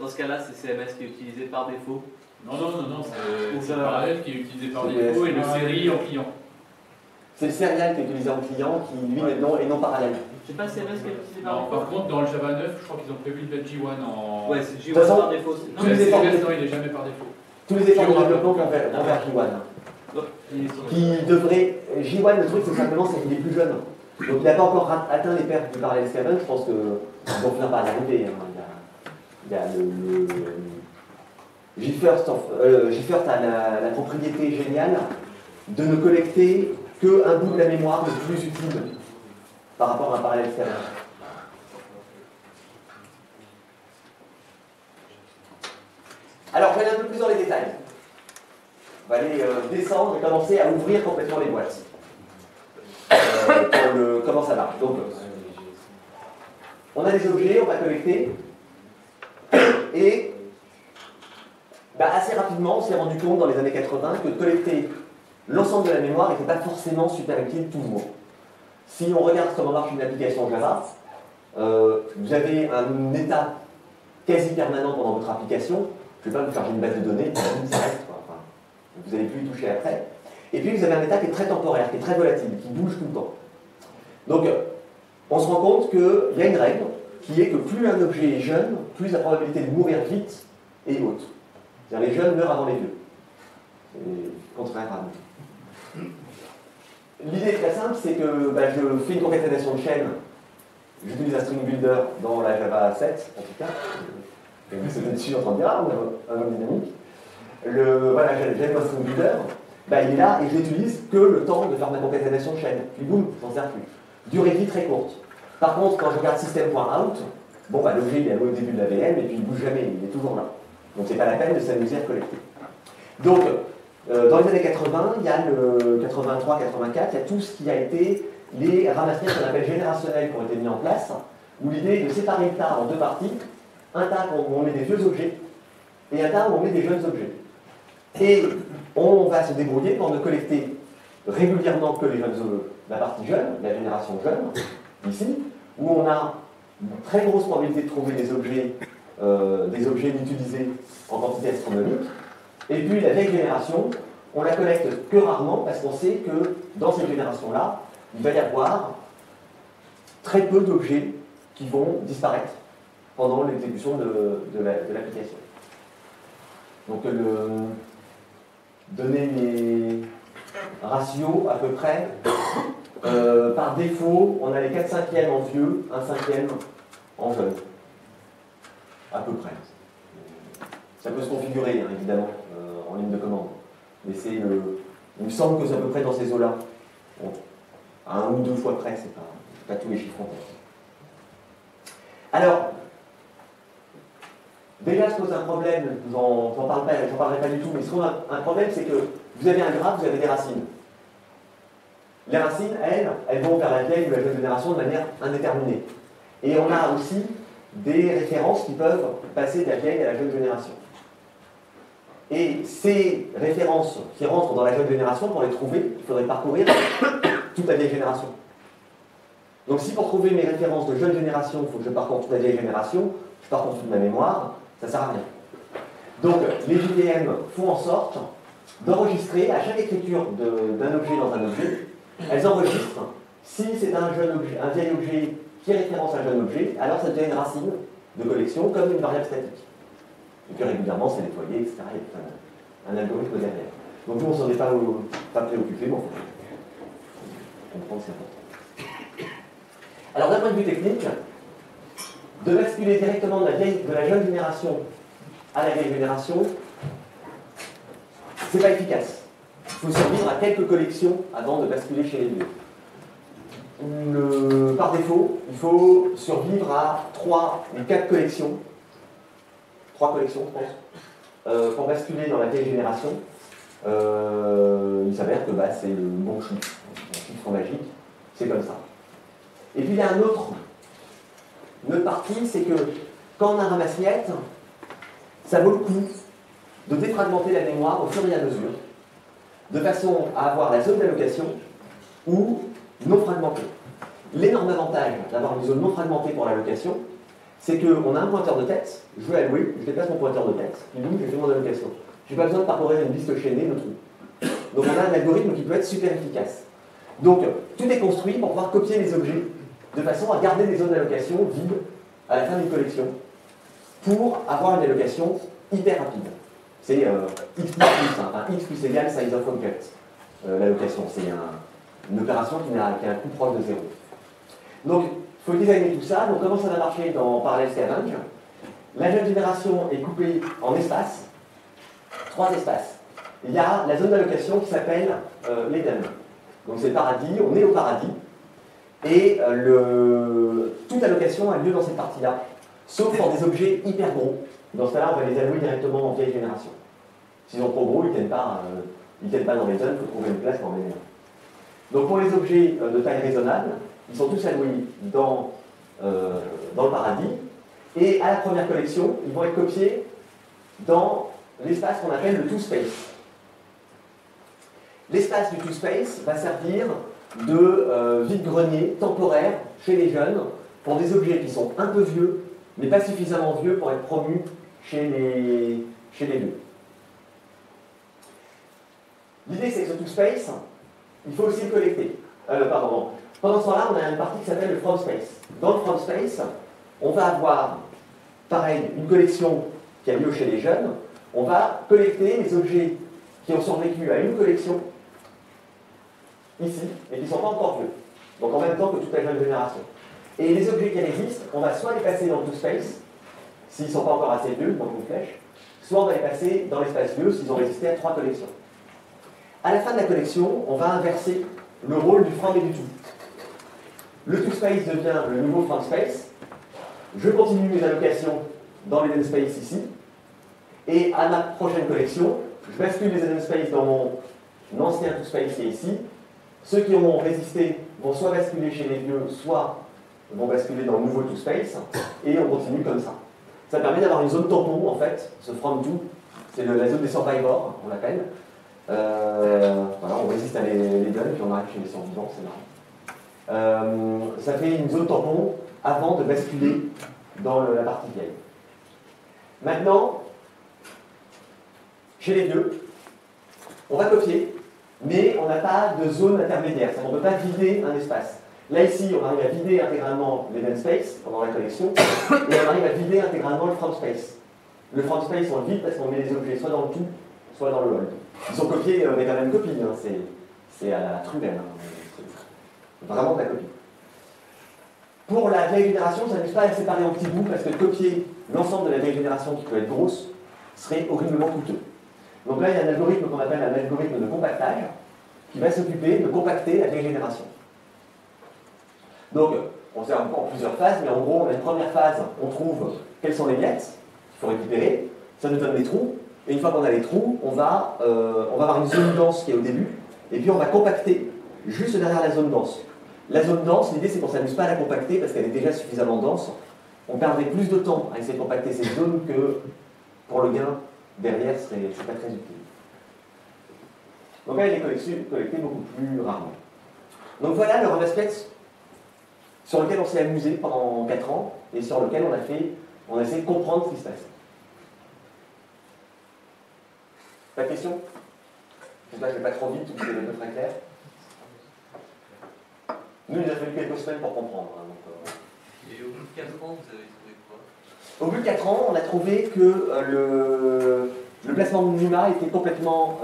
Dans ce cas-là, c'est CMS qui est utilisé par défaut. Non, c'est Parallel qui est utilisé par défaut et le série en client. C'est le serial qui est utilisé en client qui, lui, est non parallèle. C'est pas CMS qui est utilisé par défaut. Par contre, dans le Java 9, je crois qu'ils ont prévu de mettre G1 en... Ouais, c'est G1 par défaut. Non, il n'est jamais par défaut. Tous les efforts de développement qu'on fait envers G1. J1, le truc, c'est simplement qu'il est plus jeune. Donc il n'a pas encore atteint les perfs du Parallel Scavenge, je pense qu'on finira par l'arrivée. GFirst a la propriété géniale de ne collecter qu'un bout de la mémoire le plus utile par rapport à un Parallel Scavenge. Alors je vais aller un peu plus dans les détails. On va aller descendre et commencer à ouvrir complètement les boîtes. Comment ça marche? Donc, on a des objets, on va collecter. Et assez rapidement, on s'est rendu compte dans les années 80 que collecter l'ensemble de la mémoire n'était pas forcément super utile toujours. Si on regarde comment marche une application Java, vous avez un état quasi permanent pendant votre application. Je ne vais pas vous charger une base de données, ça reste. Vous n'allez plus y toucher après. Et puis vous avez un état qui est très temporaire, qui est très volatile, qui bouge tout le temps. Donc on se rend compte qu'il y a une règle qui est que plus un objet est jeune, plus la probabilité de mourir vite est haute. C'est-à-dire les jeunes meurent avant les vieux. C'est contraire à nous. L'idée très simple, c'est que je fais une concaténation de chaînes, j'utilise un string builder dans la Java 7, en tout cas. Et vous êtes dessus en train de dire, ah, on a un homme dynamique. J'ai mon string builder, il est là et je n'utilise que le temps de faire ma concaténation de chaîne. Puis boum, j'en sers plus. Durée de vie très courte. Par contre, quand je regarde system.out, l'objet il est au début de la VM et puis il ne bouge jamais, il est toujours là. Donc c'est pas la peine de s'amuser à collecter. Donc, dans les années 80, il y a le 83, 84, il y a tout ce qui a été les ramasse-miettes qu'on appelle générationnels qui ont été mis en place, où l'idée est de séparer le tas en deux parties, un tas où on met des vieux objets et un tas où on met des jeunes objets. Et on va se débrouiller pour ne collecter régulièrement que les jeunes, la partie jeune, la génération jeune, ici, où on a une très grosse probabilité de trouver des objets utilisés en quantité astronomique. Et puis la vieille génération, on la collecte que rarement parce qu'on sait que dans cette génération-là, il va y avoir très peu d'objets qui vont disparaître pendant l'exécution de l'application. Donc donner les ratios à peu près, par défaut, on a les 4/5 en vieux, 1/5 en jeune. À peu près. Ça peut se configurer, hein, évidemment, en ligne de commande. Mais c'est le... Il me semble que c'est à peu près dans ces eaux-là. Bon. À 1 ou 2 fois près, c'est pas tous les chiffres en tête. Alors, déjà se pose un problème, j'en parlerai pas du tout, mais se pose un problème, c'est que vous avez un graphe, vous avez des racines. Les racines, elles vont vers la vieille ou la jeune génération de manière indéterminée. Et on a aussi des références qui peuvent passer de la vieille à la jeune génération. Et ces références qui rentrent dans la jeune génération, pour les trouver, il faudrait parcourir toute la vieille génération. Donc si pour trouver mes références de jeune génération, il faut que je parcours toute la vieille génération, je parcours toute ma mémoire, ça ne sert à rien. Donc les JVM font en sorte d'enregistrer à chaque écriture d'un objet dans un objet, elles enregistrent. Si c'est un vieil objet qui est référence à un jeune objet, alors ça devient une racine de collection comme une variable statique. Et puis régulièrement, c'est nettoyé, etc. Il y a un algorithme derrière. Donc nous, on ne s'en est pas préoccupé, mais on comprend que c'est important. Alors d'un point de vue technique, de basculer directement de la jeune génération à la vieille génération, c'est pas efficace. Il faut survivre à quelques collections avant de basculer chez les vieux. Par défaut, il faut survivre à 3 ou 4 collections, 3 collections, je pense, pour basculer dans la vieille génération. Il s'avère que c'est le bon chiffre, magique, c'est comme ça. Et puis il y a une autre partie, c'est que quand on a un ramasse-miettes, ça vaut le coup de défragmenter la mémoire au fur et à mesure, de façon à avoir la zone d'allocation ou non fragmentée. L'énorme avantage d'avoir une zone non fragmentée pour l'allocation, c'est qu'on a un pointeur de tête, je veux allouer, je déplace mon pointeur de tête, puis lui, je fais mon allocation. Je n'ai pas besoin de parcourir une liste chaînée, le trou. Donc on a un algorithme qui peut être super efficace. Donc tout est construit pour pouvoir copier les objets de façon à garder des zones d'allocation vides à la fin d'une collection pour avoir une allocation hyper rapide. C'est x plus égale size of object, l'allocation. C'est une opération qui a un coût proche de 0. Donc, il faut designer tout ça. Donc, comment ça va marcher dans Parallel Scavenge? La jeune génération est coupée en espaces, 3 espaces. Il y a la zone d'allocation qui s'appelle l'Eden. Donc, c'est le paradis, on est au paradis. Et toute allocation a lieu dans cette partie-là, sauf pour des objets hyper gros. Dans ce cas-là, on va les allouer directement en vieille génération. S'ils sont trop gros, ils ne tiennent pas, dans les zones, il faut trouver une place pour les mettre. Donc pour les objets de taille raisonnable, ils sont tous alloués dans le paradis, et à la première collection, ils vont être copiés dans l'espace qu'on appelle le to-space. L'espace du to-space va servir de vide-grenier temporaire chez les jeunes pour des objets qui sont un peu vieux, mais pas suffisamment vieux pour être promus chez les vieux. L'idée, c'est que ce to-space, il faut aussi le collecter. Pendant ce temps-là, on a une partie qui s'appelle le From Space. Dans le From Space, on va avoir, pareil, une collection qui a lieu chez les jeunes. On va collecter les objets qui ont survécu à une collection, ici, et qui ne sont pas encore vieux. Donc en même temps que toute la jeune génération. Et les objets qui existent, on va soit les passer dans le to-space, s'ils ne sont pas encore assez vieux, donc une flèche, soit on va les passer dans l'espace vieux s'ils ont résisté à 3 collections. À la fin de la collection, on va inverser le rôle du from et du to. Le to-space devient le nouveau from space. Je continue mes allocations dans l'Eden space ici. Et à ma prochaine collection, je bascule les Eden space dans mon ancien to-space qui est ici. Ceux qui ont résisté vont soit basculer chez les vieux, soit vont basculer dans le nouveau to-space. Et on continue comme ça. Ça permet d'avoir une zone tampon, en fait. Ce from to, c'est la zone des survivors, on l'appelle. Voilà, on résiste à les guns, puis on arrive chez les survivants, c'est marrant. Ça fait une zone tampon avant de basculer dans la partie vieille. Maintenant, chez les vieux, On va copier, mais on n'a pas de zone intermédiaire, c'est-à-dire qu'on ne peut pas vider un espace. Là, ici, on arrive à vider intégralement l'event space pendant la connexion, et on arrive à vider intégralement le front space. Le front space, on le vide parce qu'on met les objets soit dans le tout, soit dans le hold. Ils sont copiés, mais quand même copie, hein. C'est à la truelle, hein. Vraiment de la copie. Pour la vieille génération, je n'arrive pas à la séparer en petits bouts parce que copier l'ensemble de la vieille génération qui peut être grosse serait horriblement coûteux. Donc là, il y a un algorithme qu'on appelle un algorithme de compactage qui va s'occuper de compacter la vieille génération. Donc, on sert en plusieurs phases, mais en gros, la première phase, on trouve quels sont les gaps qu'il faut récupérer, ça nous donne des trous, et une fois qu'on a les trous, on va avoir une zone dense qui est au début, et puis on va compacter juste derrière la zone dense. La zone dense, l'idée c'est qu'on ne s'amuse pas à la compacter parce qu'elle est déjà suffisamment dense. On perdrait plus de temps à essayer de compacter cette zone que pour le gain derrière, ce n'est pas très utile. Donc là, il est collecté beaucoup plus rarement. Donc voilà le RevSpex sur lequel on s'est amusé pendant 4 ans et sur lequel on a essayé de comprendre ce qui se passe. Pas de questions? J'espère que je ne vais pas trop vite ou que c'est un peu très clair. Nous, il nous a fallu quelques semaines pour comprendre. Hein, donc, Et au bout de 4 ans, vous avez trouvé quoi? Au bout de 4 ans, on a trouvé que le placement de NUMA était complètement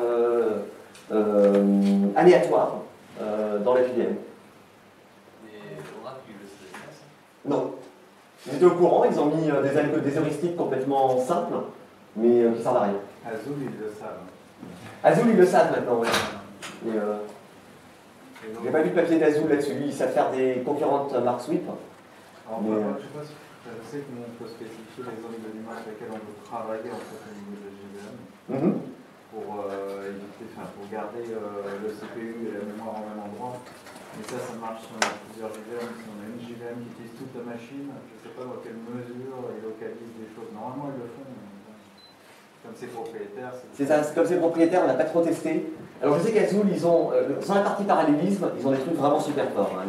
aléatoire dans la JVM. Non. Ils étaient au courant, ils ont mis des heuristiques complètement simples, mais qui servent à rien. Azul, ils le savent. Azul, ils le savent maintenant, oui. J'ai pas vu le papier d'Azul là-dessus. Ils savent faire des concurrentes marques sweep. Alors, mais... je sais pas si je sais comment on peut spécifier les zones de l'image sur lesquelles on peut travailler en fait, au niveau de la JVM pour garder le CPU et la mémoire au même endroit. Mais ça, ça marche si on a plusieurs JVM. Si on a une JVM qui utilise toute la machine, je ne sais pas dans quelle mesure ils localisent des choses. Normalement, ils le font. Mais... comme c'est propriétaire. C'est ça, comme c'est propriétaire, on n'a pas trop testé. Alors je sais qu'Azul, ils ont, sans la partie parallélisme, ils ont des trucs vraiment super forts. Hein.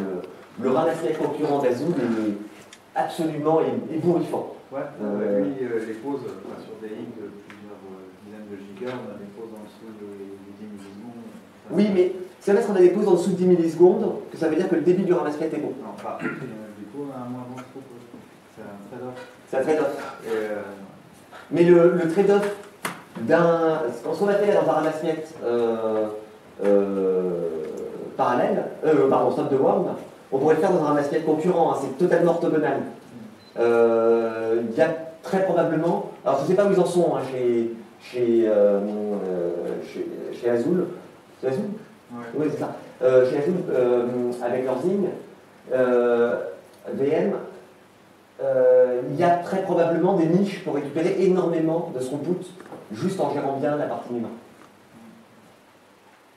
Le ramasser concurrent d'Azul est absolument ébouriffant. Ouais, les pauses sur des lignes de plusieurs dizaines de gigas, on a des pauses en dessous de 10 millisecondes. Enfin, oui, mais c'est parce qu'on a des pauses en dessous de 10 millisecondes que ça veut dire que le débit du ramasser est bon. Non, pas. Du coup, on a un moins bon scope. C'est un trade-off. C'est un trade-off. Mais le trade-off d'un. Ce qu'on appelle dans un ramasse-miettes parallèle, pardon, stop de worm, on pourrait le faire dans un ramasse-miettes concurrent, hein, c'est totalement orthogonal. Il y a très probablement. Alors je ne sais pas où ils en sont hein, chez Azul. C'est Azul ? Oui, c'est ça. Chez Azul, avec leur Zing, VM. Il y a très probablement des niches pour récupérer énormément de throughput juste en gérant bien la partie NUMA.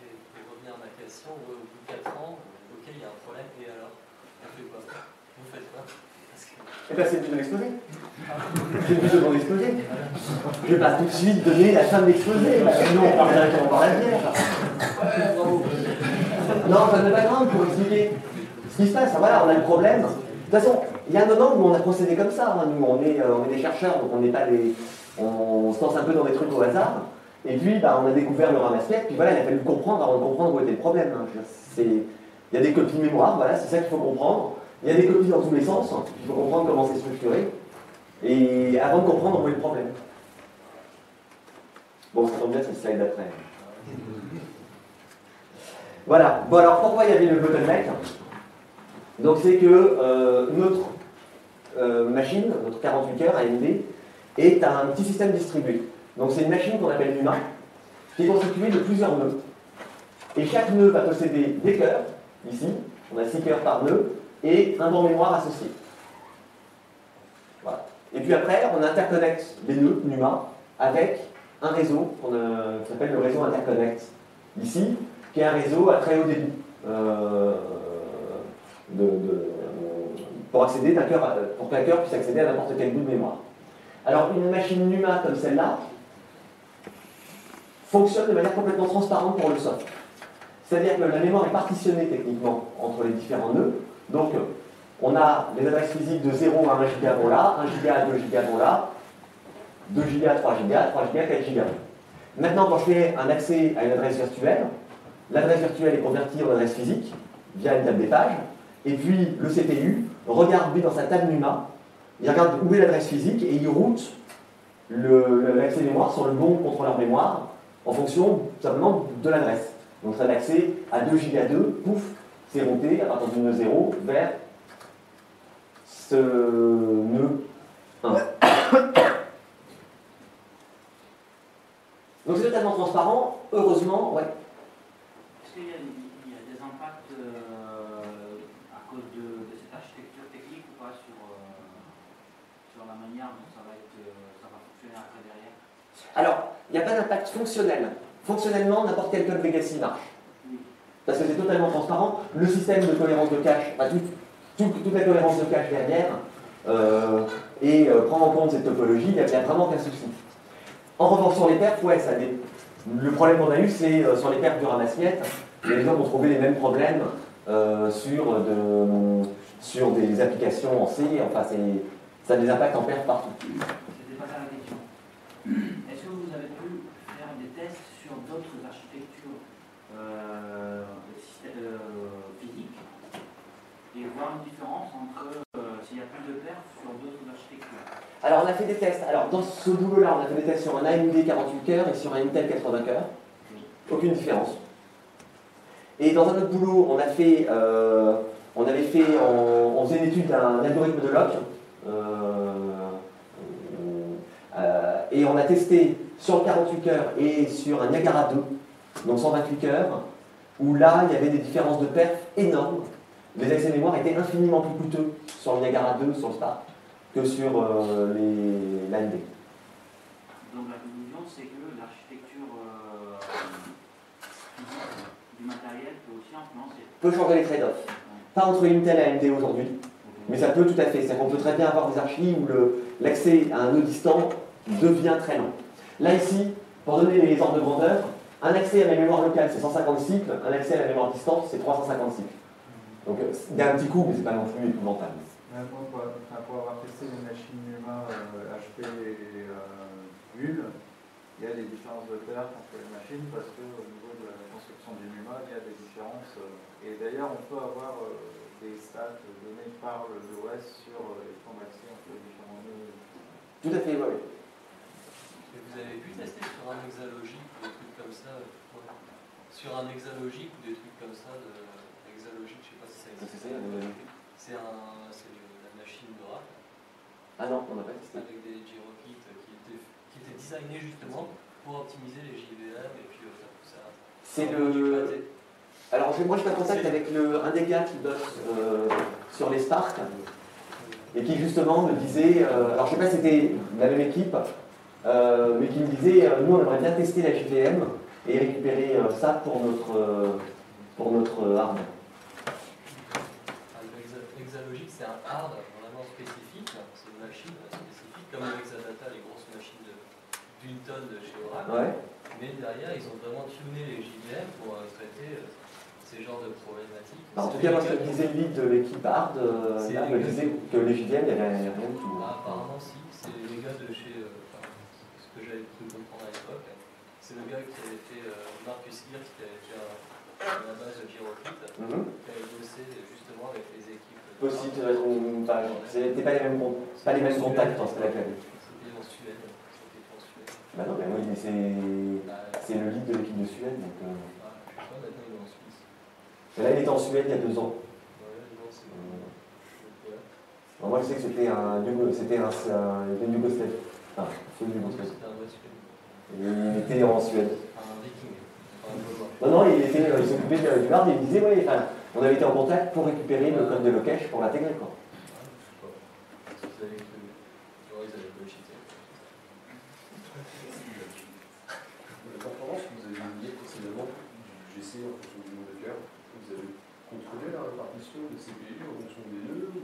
Et pour revenir à ma question, au bout de 4 ans, ok, il y a un problème, et alors on fait quoi? Vous faites quoi? Eh bien, c'est le but de l'exposé. C'est le but de mon exposé. Je ne vais pas tout de suite donner la fin de l'exposé, parce que sinon on parle directement par la bière. Ouais, bravo. Non, ça n'est pas grave pour expliquer ce qui se passe. Voilà, on a le problème. De toute façon, il y a un moment où on a procédé comme ça, hein. Nous on est des chercheurs, donc on n'est pas des... on se lance un peu dans des trucs au hasard, et puis bah, on a découvert le ramasse-miettes, puis voilà, il a fallu comprendre avant de comprendre où était le problème. Hein. Il y a des copies mémoire, voilà, c'est ça qu'il faut comprendre, il y a des copies dans tous les sens, hein. Il faut comprendre comment c'est structuré, et avant de comprendre où est le problème. Bon, ça tombe bien, c'est le slide d'après. Voilà, bon alors pourquoi il y avait le bottleneck? Donc c'est que notre machine, notre 48 cœurs AMD, est un petit système distribué. Donc c'est une machine qu'on appelle NUMA, qui est constituée de plusieurs nœuds. Et chaque nœud va posséder des cœurs, ici, on a 6 cœurs par nœud, et un banc mémoire associé. Voilà. Et puis après, on interconnecte les nœuds NUMA avec un réseau qui s'appelle le réseau interconnect, ici, qui est un réseau à très haut débit. Pour qu'un cœur puisse accéder à n'importe quel bout de mémoire. Alors une machine NUMA comme celle-là fonctionne de manière complètement transparente pour le soft. C'est-à-dire que la mémoire est partitionnée techniquement entre les différents nœuds. Donc on a les adresses physiques de 0 à 1 giga pour là, 1 giga à 2 giga pour là, 2 giga à 3 giga, 3 giga à 4 giga. Maintenant, quand je fais un accès à une adresse virtuelle, l'adresse virtuelle est convertie en adresse physique via une table des pages, et puis le CPU regarde lui dans sa table NUMA, il regarde où est l'adresse physique et il route l'accès mémoire sur le bon contrôleur mémoire en fonction tout simplement de l'adresse. Donc ça a l'accès à 2 Go2, pouf, c'est routé à partir du nœud 0 vers ce nœud 1. Donc c'est totalement transparent, heureusement, ouais. Est-ce qu'il y a des impacts à cause de cette architecture technique ou pas sur la manière dont ça va fonctionner après derrière? Alors, il n'y a pas d'impact fonctionnel. Fonctionnellement, n'importe quel code legacy marche. Oui. Parce que c'est totalement transparent. Le système de cohérence de cache, enfin, toute la cohérence de cache derrière, prend en compte cette topologie, il n'y a vraiment qu'un souci. En revanche, sur les pertes, ouais, le problème qu'on a eu, c'est sur les pertes du ramasse-miettes. Les gens ont trouvé les mêmes problèmes sur des applications en C. Enfin, ça a des impacts en pertes partout. C'était pas ça la question. Est-ce que vous avez pu faire des tests sur d'autres architectures physiques et voir une différence entre s'il y a plus de pertes sur d'autres architectures? Alors on a fait des tests. Alors dans ce boulot-là, on a fait des tests sur un AMD 48 cœurs et sur un Intel 80 cœurs. Aucune différence. Et dans un autre boulot, on faisait une étude d'un algorithme de Locke. Et on a testé sur le 48 cœurs et sur un Niagara 2, donc 128 cœurs, où là, il y avait des différences de perf énormes. Les accès mémoire étaient infiniment plus coûteux sur le Niagara 2, sur le Spark, que sur l'AMD. Donc la conclusion, c'est que l'architecture du matériel peut aussi influencer. Peut changer les trade-offs. Ouais. Pas entre Intel et AMD aujourd'hui, mais ça peut tout à fait. C'est-à-dire qu'on peut très bien avoir des archives où l'accès à un nœud distant devient très long. Là ici, pour donner les ordres de grandeur, un accès à la mémoire locale c'est 150 cycles, un accès à la mémoire distante c'est 350 cycles. Donc il y a un petit coup, mais c'est pas non plus épouvantable. Pour avoir testé les machines NUMA, HP et Bull, il y a des différences de perf entre les machines parce qu'au niveau de la construction du NUMA, il y a des différences. Et d'ailleurs, on peut avoir des stats données par le OS sur les temps d'accès entre les différents nœuds. Tout à fait, oui. Et vous avez pu tester sur un hexalogique ou des trucs comme ça hexalogique, je ne sais pas si ça existe. C'est la machine de rap. Ah non, on n'a pas testé. Avec des gyrokits qui étaient designés justement pour optimiser les JVM et puis faire tout ça. C'est le... Alors moi je suis en contact avec un des gars qui bosse sur les Spark et qui justement me disait, alors je ne sais pas si c'était la même équipe, mais qui me disait, nous on aimerait bien tester la JVM et récupérer ça pour notre hard. Exalogic, c'est un hard vraiment spécifique, c'est une machine spécifique, comme avec Exadata, les grosses machines d'une tonne de chez Oracle. Ouais. Mais derrière, ils ont vraiment tuné les JVM pour traiter ces genres de problématiques. En tout cas, moi, je disais le lead de l'équipe hard, me disait que les JVM, il n'y avait rien du tout. Ah, apparemment, si, c'est les gars de chez. Ce que j'avais cru comprendre à l'époque, c'est le gars qui avait fait Marcus Geer, qui avait fait la base de Pyroclite, qui avait bossé justement avec les équipes. Possible, c'était pas les mêmes contacts dans ce cas-là. C'était en Suède. Bah non, mais oui, mais c'est le lead de l'équipe de Suède. Donc, je crois maintenant il est en Suisse. Là, il était en Suède il y a 2 ans. Ouais, non, c'est bon. Alors, moi, je sais que c'était Yougoslave. Enfin, c'est Yougoslave. Il était en Suède. Un viking. Non, il s'occupait du hard et il disait, ouais, enfin, on avait été en contact pour récupérer le code de Lokesh pour l'intégrer, quoi. La performance que vous avez liée précédemment du GC en fonction du nombre de cœurs, vous avez contrôlé la répartition des CPU en fonction des nœuds ou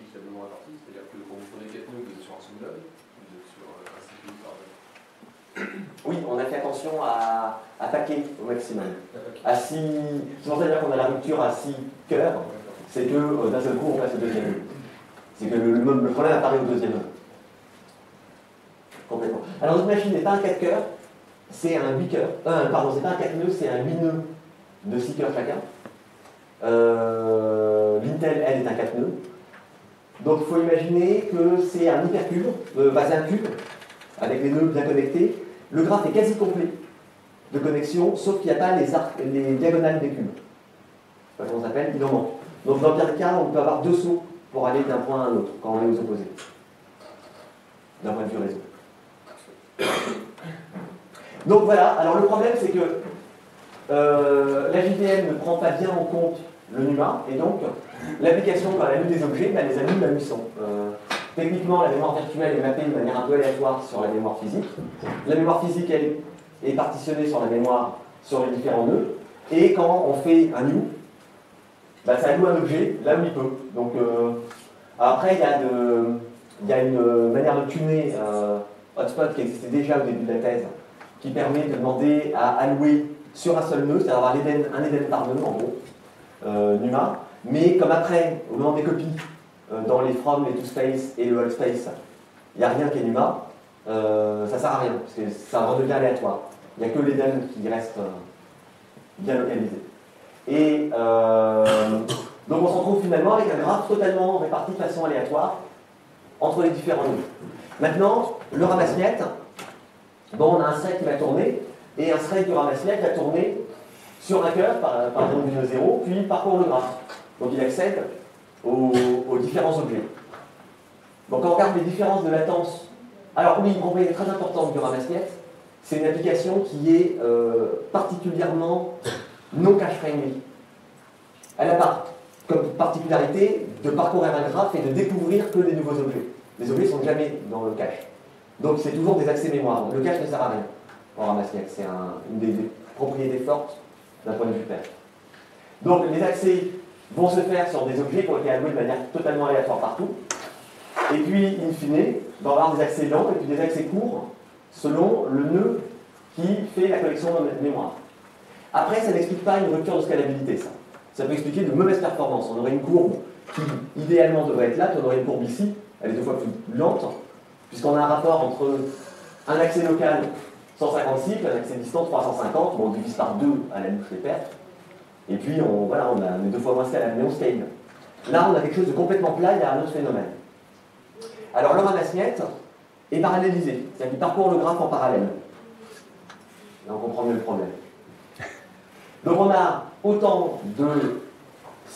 équitablement répartis, c'est-à-dire que quand vous prenez 4 nœuds, vous êtes sur un sommable, vous êtes sur un CPU par nœud. Oui, on a fait attention à attaquer au maximum. À 6. C'est pour ça qu'on a la rupture à 6 cœurs, c'est que d'un seul coup on passe au deuxième nœud. C'est que le problème apparaît au deuxième nœud. Complètement. Alors notre machine n'est pas un 4 cœurs, c'est un 8 cœurs. Pardon, c'est pas un 4 nœuds, c'est un 8 nœuds de 6 cœurs chacun. L'Intel, elle, est un 4 nœuds. Donc il faut imaginer que c'est un hypercube, un cube, avec les nœuds bien connectés. Le graphe est quasi complet de connexion, sauf qu'il n'y a pas les, les diagonales des cubes. Je ne sais pas comment ça s'appelle, il en manque. Donc dans le pire cas, on peut avoir deux sauts pour aller d'un point à un autre, quand on est aux opposés, d'un point de vue réseau. Donc voilà, alors le problème c'est que la JVM ne prend pas bien en compte le NUMA, et donc l'application, quand elle a mis des objets, elle les allume à 800. Techniquement, la mémoire virtuelle est mappée de manière un peu aléatoire sur la mémoire physique. La mémoire physique, elle, est partitionnée sur la mémoire, sur les différents nœuds, et quand on fait un new, ça alloue un objet là où il peut. Donc, après, il y a une manière de tuner HotSpot qui existait déjà au début de la thèse, qui permet de demander à allouer sur un seul nœud, c'est-à-dire avoir un Eden par nœud en gros, NUMA, mais comme après, au moment des copies, dans les from, les toSpace et le allSpace, il n'y a rien qui est NUMA, ça ne sert à rien, parce que ça redevient aléatoire. Il n'y a que l'Eden qui reste bien localisé. Et donc on se retrouve finalement avec un graphe totalement réparti de façon aléatoire entre les différents nœuds. Maintenant, le ramasse-miettes, bon, on a un thread qui va tourner, et un thread du ramasse-miettes va tourner sur un cœur, par exemple du nœud 0, puis il parcourt le graphe. Donc il accède aux différents objets. Donc quand on regarde les différences de latence, alors oui, une propriété très importante du ramasse-miettes, c'est une application qui est particulièrement non cache-friendly. Elle a comme particularité de parcourir un graphe et de découvrir que des nouveaux objets. Les objets ne sont jamais dans le cache. Donc c'est toujours des accès mémoire. Le cache ne sert à rien en ramasse-miettes. C'est une des propriétés fortes d'un point de vue père. Donc les accès vont se faire sur des objets qui ont été alloués de manière totalement aléatoire partout. Et puis, in fine, on va avoir des accès lents et puis des accès courts selon le nœud qui fait la collection de mémoire. Après, ça n'explique pas une rupture de scalabilité, ça. Ça peut expliquer de mauvaises performances. On aurait une courbe qui, idéalement, devrait être là, puis on aurait une courbe ici, elle est deux fois plus lente, puisqu'on a un rapport entre un accès local 156, un accès distant 350, bon, on divise par 2 à la louche les pertes, et puis on est deux fois moins scalable, mais on scale. Là, on a quelque chose de complètement plat, il y a un autre phénomène. Alors, le ramasse-miettes est parallélisé, c'est-à-dire qu'il parcourt le graphe en parallèle. Là, on comprend mieux le problème. Donc on a autant de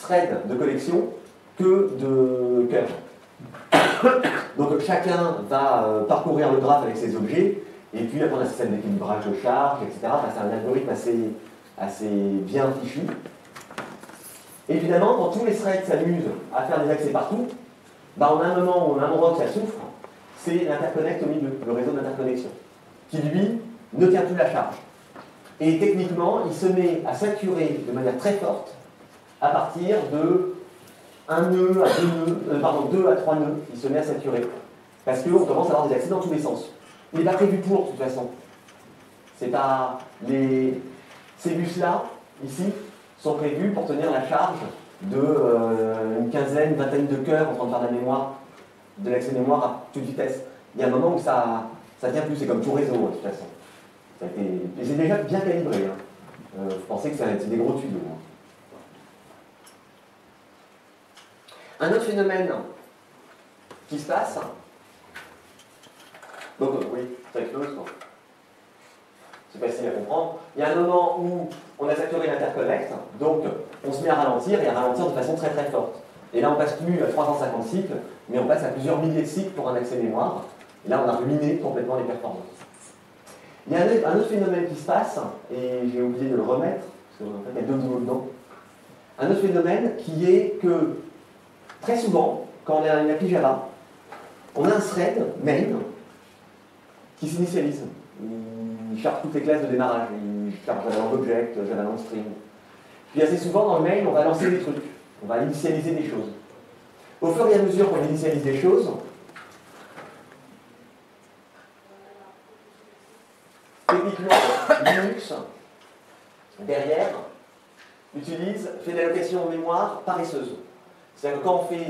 threads de collection que de cœurs. Donc chacun va parcourir le graphe avec ses objets, et puis après on a un système d'équilibrage de charge, etc. Enfin, c'est un algorithme assez bien fichu. Évidemment, quand tous les threads s'amusent à faire des accès partout, on a un moment où où ça souffre, c'est l'interconnect au milieu, le réseau d'interconnexion, qui lui ne tient plus la charge. Et techniquement, il se met à saturer de manière très forte à partir de 1 nœud à 2 nœuds, pardon, 2 à 3 nœuds, il se met à saturer. Parce qu'on commence à avoir des accès dans tous les sens. Il n'est pas prévu pour, de toute façon. Ces bus-là, ici, sont prévus pour tenir la charge d'une quinzaine, vingtaine de cœurs en train de faire de la mémoire, de l'accès mémoire à toute vitesse. Il y a un moment où ça tient plus, c'est comme tout réseau, de toute façon. C'est déjà bien calibré. Je pensais que c'était des gros tuyaux. Un autre phénomène qui se passe. Donc, oui, ça explose. C'est facile à comprendre. Il y a un moment où on a saturé l'interconnect, donc on se met à ralentir et à ralentir de façon très très forte. Et là, on passe plus à 350 cycles, mais on passe à plusieurs milliers de cycles pour un accès mémoire. Et là, on a ruiné complètement les performances. Il y a un autre phénomène qui se passe, et j'ai oublié de le remettre, parce qu'en fait, il y a deux boulots dedans. Un autre phénomène qui est que, très souvent, quand on a une appli Java, on a un thread main qui s'initialise. Il charge toutes les classes de démarrage. Il charge Java object, Java string. Puis assez souvent, dans le main, on va lancer des trucs. On va initialiser des choses. Au fur et à mesure qu'on initialise des choses, techniquement, Linux, derrière, fait de l'allocation de mémoire paresseuse. C'est-à-dire que quand on fait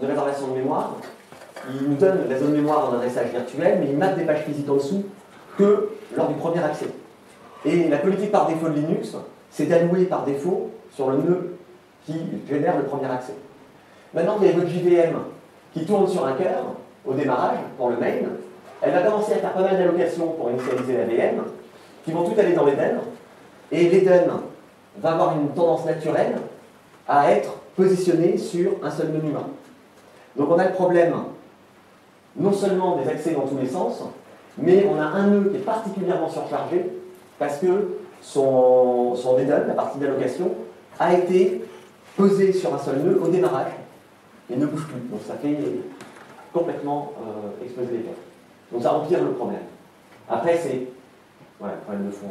une réservation de mémoire, il nous donne la zone mémoire en adressage virtuel, mais il map des pages physiques en dessous que lors du premier accès. Et la politique par défaut de Linux, c'est d'allouer par défaut sur le nœud qui génère le premier accès. Maintenant qu'il y a votre JVM qui tourne sur un cœur au démarrage pour le main, elle va commencer à faire pas mal d'allocations pour initialiser la VM, qui vont toutes aller dans l'Eden, et l'Eden va avoir une tendance naturelle à être positionné sur un seul nœud NUMA. Donc on a le problème non seulement des accès dans tous les sens, mais on a un nœud qui est particulièrement surchargé parce que son Eden, la partie d'allocation, a été posée sur un seul nœud au démarrage et ne bouge plus. Donc ça fait complètement exploser les pertes. Donc ça empire le problème. Après c'est... Voilà, le problème de fond.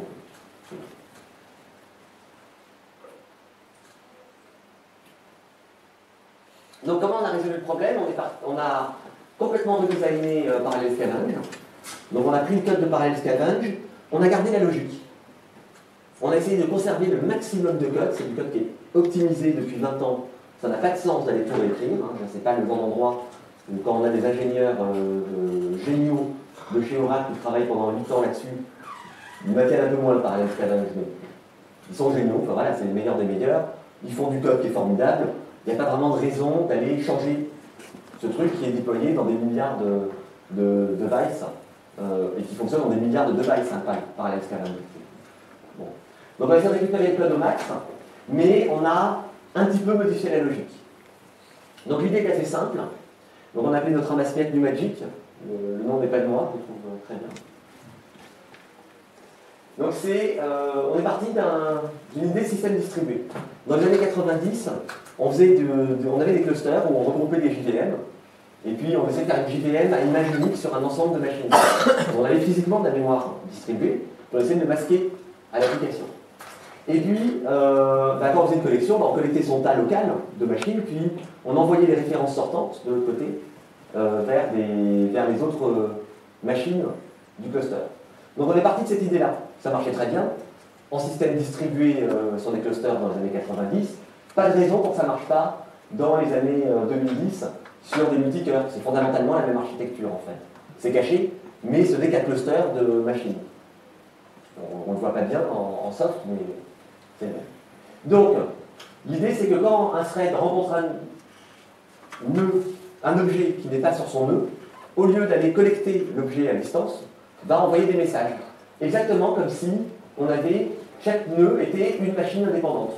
Donc comment on a résolu le problème? On a complètement redesigné Parallel Scavenge. Donc on a pris le code de Parallel Scavenge, on a gardé la logique. On a essayé de conserver le maximum de code, c'est du code qui est optimisé depuis 20 ans. Ça n'a pas de sens d'aller tout réécrire, hein. C'est pas le bon endroit où, quand on a des ingénieurs géniaux de chez Oracle qui travaillent pendant 8 ans là-dessus, ils maintiennent un peu moins le Parallel Scavenge, mais ils sont géniaux, enfin voilà, c'est le meilleur des meilleurs, ils font du code qui est formidable. Il n'y a pas vraiment de raison d'aller changer ce truc qui est déployé dans des milliards de devices et qui fonctionne dans des milliards de devices, hein, par l'escalade. Bon. Donc on a essayé de récupérer le code au max, mais on a un petit peu modifié la logique. Donc l'idée est assez simple. Donc on a appelé notre masquette NumaGiC. Le nom n'est pas de moi, je trouve très bien. Donc on est parti d'une idée de système distribué. Dans les années 90, on avait des clusters où on regroupait des JVM, et puis on essayait de faire une JVM à image unique sur un ensemble de machines. On avait physiquement de la mémoire distribuée, on essayait de le masquer à l'application. Et puis, quand on faisait une collection, on collectait son tas local de machines, puis on envoyait les références sortantes de l'autre côté vers les autres machines du cluster. Donc on est parti de cette idée-là. Ça marchait très bien. En système distribué sur des clusters dans les années 90, pas de raison pour que ça ne marche pas dans les années 2010 sur des multicœurs. C'est fondamentalement la même architecture en fait. C'est caché, mais ce n'est qu'un cluster de machines. On ne le voit pas bien en soft, mais c'est vrai. Donc, l'idée c'est que quand un thread rencontre un objet qui n'est pas sur son nœud, au lieu d'aller collecter l'objet à distance, va envoyer des messages. Exactement comme si on avait, chaque nœud était une machine indépendante.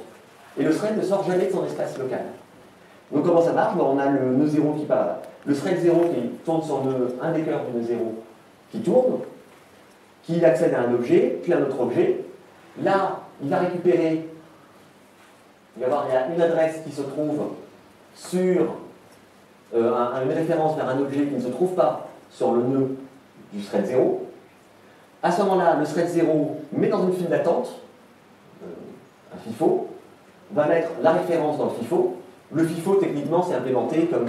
Et le thread ne sort jamais de son espace local. Donc comment ça marche? On a le nœud 0 qui part, le thread 0 qui tourne sur un des cœurs du nœud 0 qui tourne, qui accède à un objet, puis à un autre objet. Là, il y a une adresse qui se trouve sur une référence vers un objet qui ne se trouve pas sur le nœud du thread 0. À ce moment-là, le thread 0 met dans une file d'attente, un FIFO, va mettre la référence dans le FIFO. Le FIFO, techniquement, c'est implémenté comme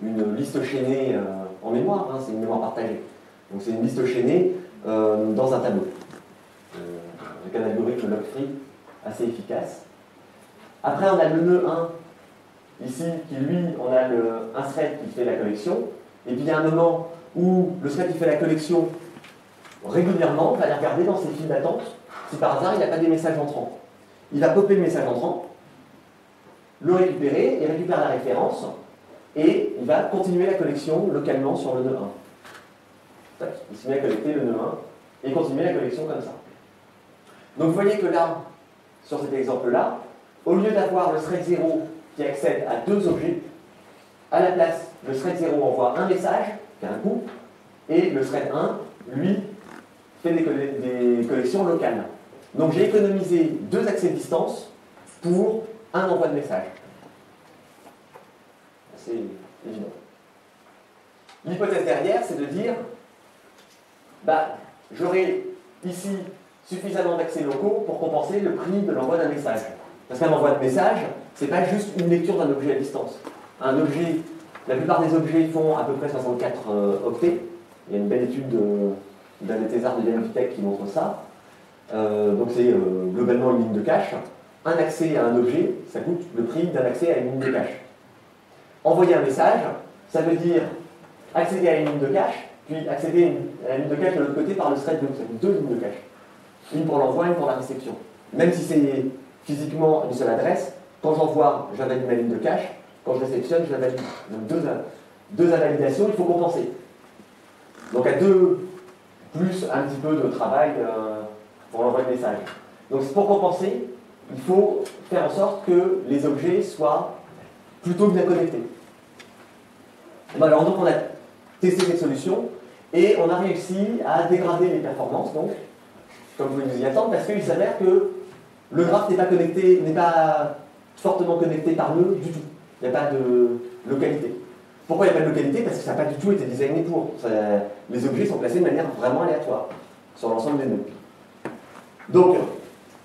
une liste chaînée en mémoire, hein, c'est une mémoire partagée. Donc c'est une liste chaînée dans un tableau, avec un algorithme lock-free assez efficace. Après, on a le nœud 1, ici, qui lui, on a un thread qui fait la collection, et puis il y a un moment où le thread qui fait la collection régulièrement, on va aller regarder dans ses files d'attente si par hasard il n'y a pas des messages entrants. Il va popper le message entrant, le récupérer, il récupère la référence et il va continuer la collection localement sur le nœud 1. Il se met à collecter le nœud 1 et continuer la collection comme ça. Donc vous voyez que là, sur cet exemple-là, au lieu d'avoir le thread 0 qui accède à deux objets, à la place, le thread 0 envoie un message, qui a un coup, et le thread 1, lui, fait des collections locales. Donc j'ai économisé deux accès distance pour un envoi de message. C'est évident. L'hypothèse derrière, c'est de dire j'aurai ici suffisamment d'accès locaux pour compenser le prix de l'envoi d'un message. Parce qu'un envoi de message, ce n'est pas juste une lecture d'un objet à distance. Un objet, la plupart des objets font à peu près 64 octets. Il y a une belle étude d'un des thésards de Yann qui montre ça. Donc c'est globalement une ligne de cache. Un accès à un objet, ça coûte le prix d'un accès à une ligne de cache. Envoyer un message, ça veut dire accéder à une ligne de cache, puis accéder à la ligne de cache de l'autre côté par le thread, donc ça coûte deux lignes de cache. une pour l'envoi, une pour la réception. Même si c'est physiquement une seule adresse, quand j'envoie, j'invalide ma ligne de cache, quand je réceptionne, je l'invalide. Donc deux invalidations, il faut compenser. Donc à deux, plus un petit peu de travail pour l'envoi de message. Donc pour compenser, il faut faire en sorte que les objets soient plutôt bien connectés. Ben alors donc on a testé cette solution et on a réussi à dégrader les performances, donc, comme vous nous y attendre, parce qu'il s'avère que le graphe n'est pas connecté, n'est pas fortement connecté par nœud du tout. Il n'y a pas de localité. Pourquoi il n'y a pas de localité? Parce que ça n'a pas du tout été designé pour. Les objets sont placés de manière vraiment aléatoire sur l'ensemble des nœuds. Donc,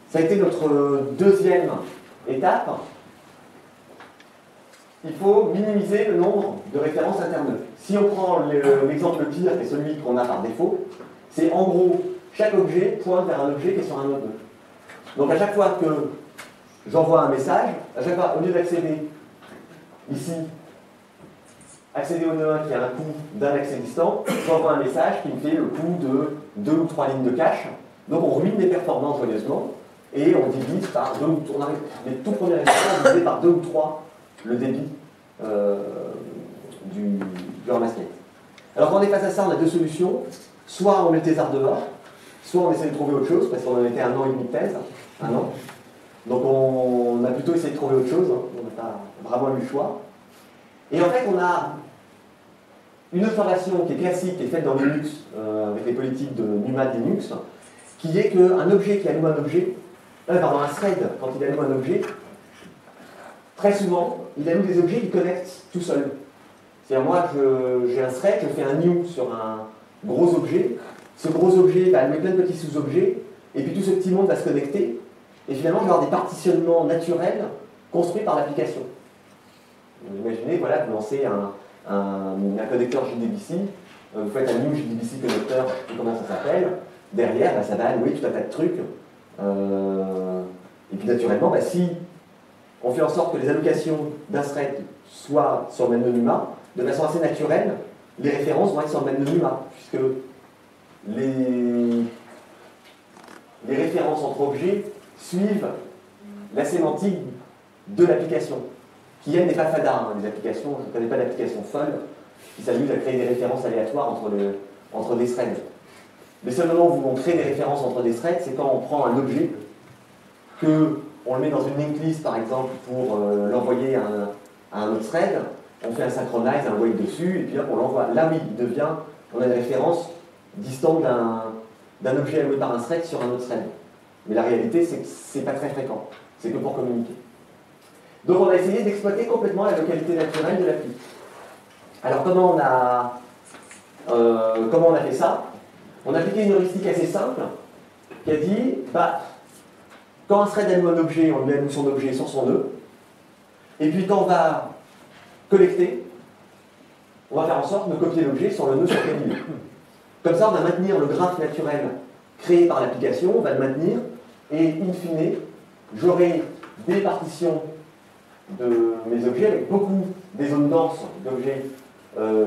ça a été notre deuxième étape. Il faut minimiser le nombre de références interneuses. Si on prend l'exemple pire, qui est celui qu'on a par défaut, c'est en gros, chaque objet pointe vers un objet qui est sur un autre nœud. Donc à chaque fois que j'envoie un message, à chaque fois, au lieu d'accéder ici, accéder au nœud 1 qui a un coût d'un accès distant, j'envoie un message qui me fait le coût de 2 ou 3 lignes de cache. Donc on ruine les performances joyeusement et on divise par 2 ou 3, les tout premiers résultats, on divise par 2 ou 3 le débit du ramasquette. Alors quand on est face à ça, on a deux solutions. Soit on met le thésard dehors, soit on essaie de trouver autre chose, parce qu'on en était un an et demi de thèse, un an. Donc on a plutôt essayé de trouver autre chose, hein. On n'a pas vraiment eu le choix. Et en fait, on a une autre formation qui est classique, qui est faite dans Linux, avec les politiques de NUMA de Linux, qui est qu'un objet qui alloue un objet, un thread, quand il alloue un objet, très souvent, il alloue des objets qui connectent tout seul. C'est-à-dire, moi, j'ai un thread, je fais un new sur un gros objet, ce gros objet va allouer plein de petits sous-objets, et puis tout ce petit monde va se connecter, et finalement, je vais avoir des partitionnements naturels construits par l'application. Vous imaginez, voilà, vous lancez un connecteur JDBC, vous faites un new JDBC connecteur, je ne sais comment ça s'appelle, derrière, bah, ça va allouer tout un tas de trucs. Et puis naturellement, bah, si on fait en sorte que les allocations d'un thread soient sur le même nœud NUMA, de façon assez naturelle, les références vont être sur le même nœud NUMA, puisque les références entre objets suivent la sémantique de l'application, qui elle n'est pas fada, hein, les applications, je ne connais pas d'application folle qui s'amuse à créer des références aléatoires entre des threads. Le seul moment où on crée des références entre des threads, c'est quand on prend un objet, qu'on le met dans une linked list par exemple pour l'envoyer à un autre thread, on fait un synchronize, un wait dessus, et puis hop, on l'envoie. Là oui, il devient, on a une référence distante d'un objet alloué par un thread sur un autre thread. Mais la réalité, c'est que ce n'est pas très fréquent, c'est que pour communiquer. Donc on a essayé d'exploiter complètement la localité naturelle de l'appli. Alors comment on a fait ça? On a appliqué une heuristique assez simple qui a dit, bah, quand un thread alloue un objet, on lui alloue son objet sur son nœud. Et puis quand on va collecter, on va faire en sorte de copier l'objet sur le nœud sur lequel il est. Comme ça, on va maintenir le graphe naturel créé par l'application, on va le maintenir, et in fine, j'aurai des partitions de mes objets avec beaucoup des zones denses d'objets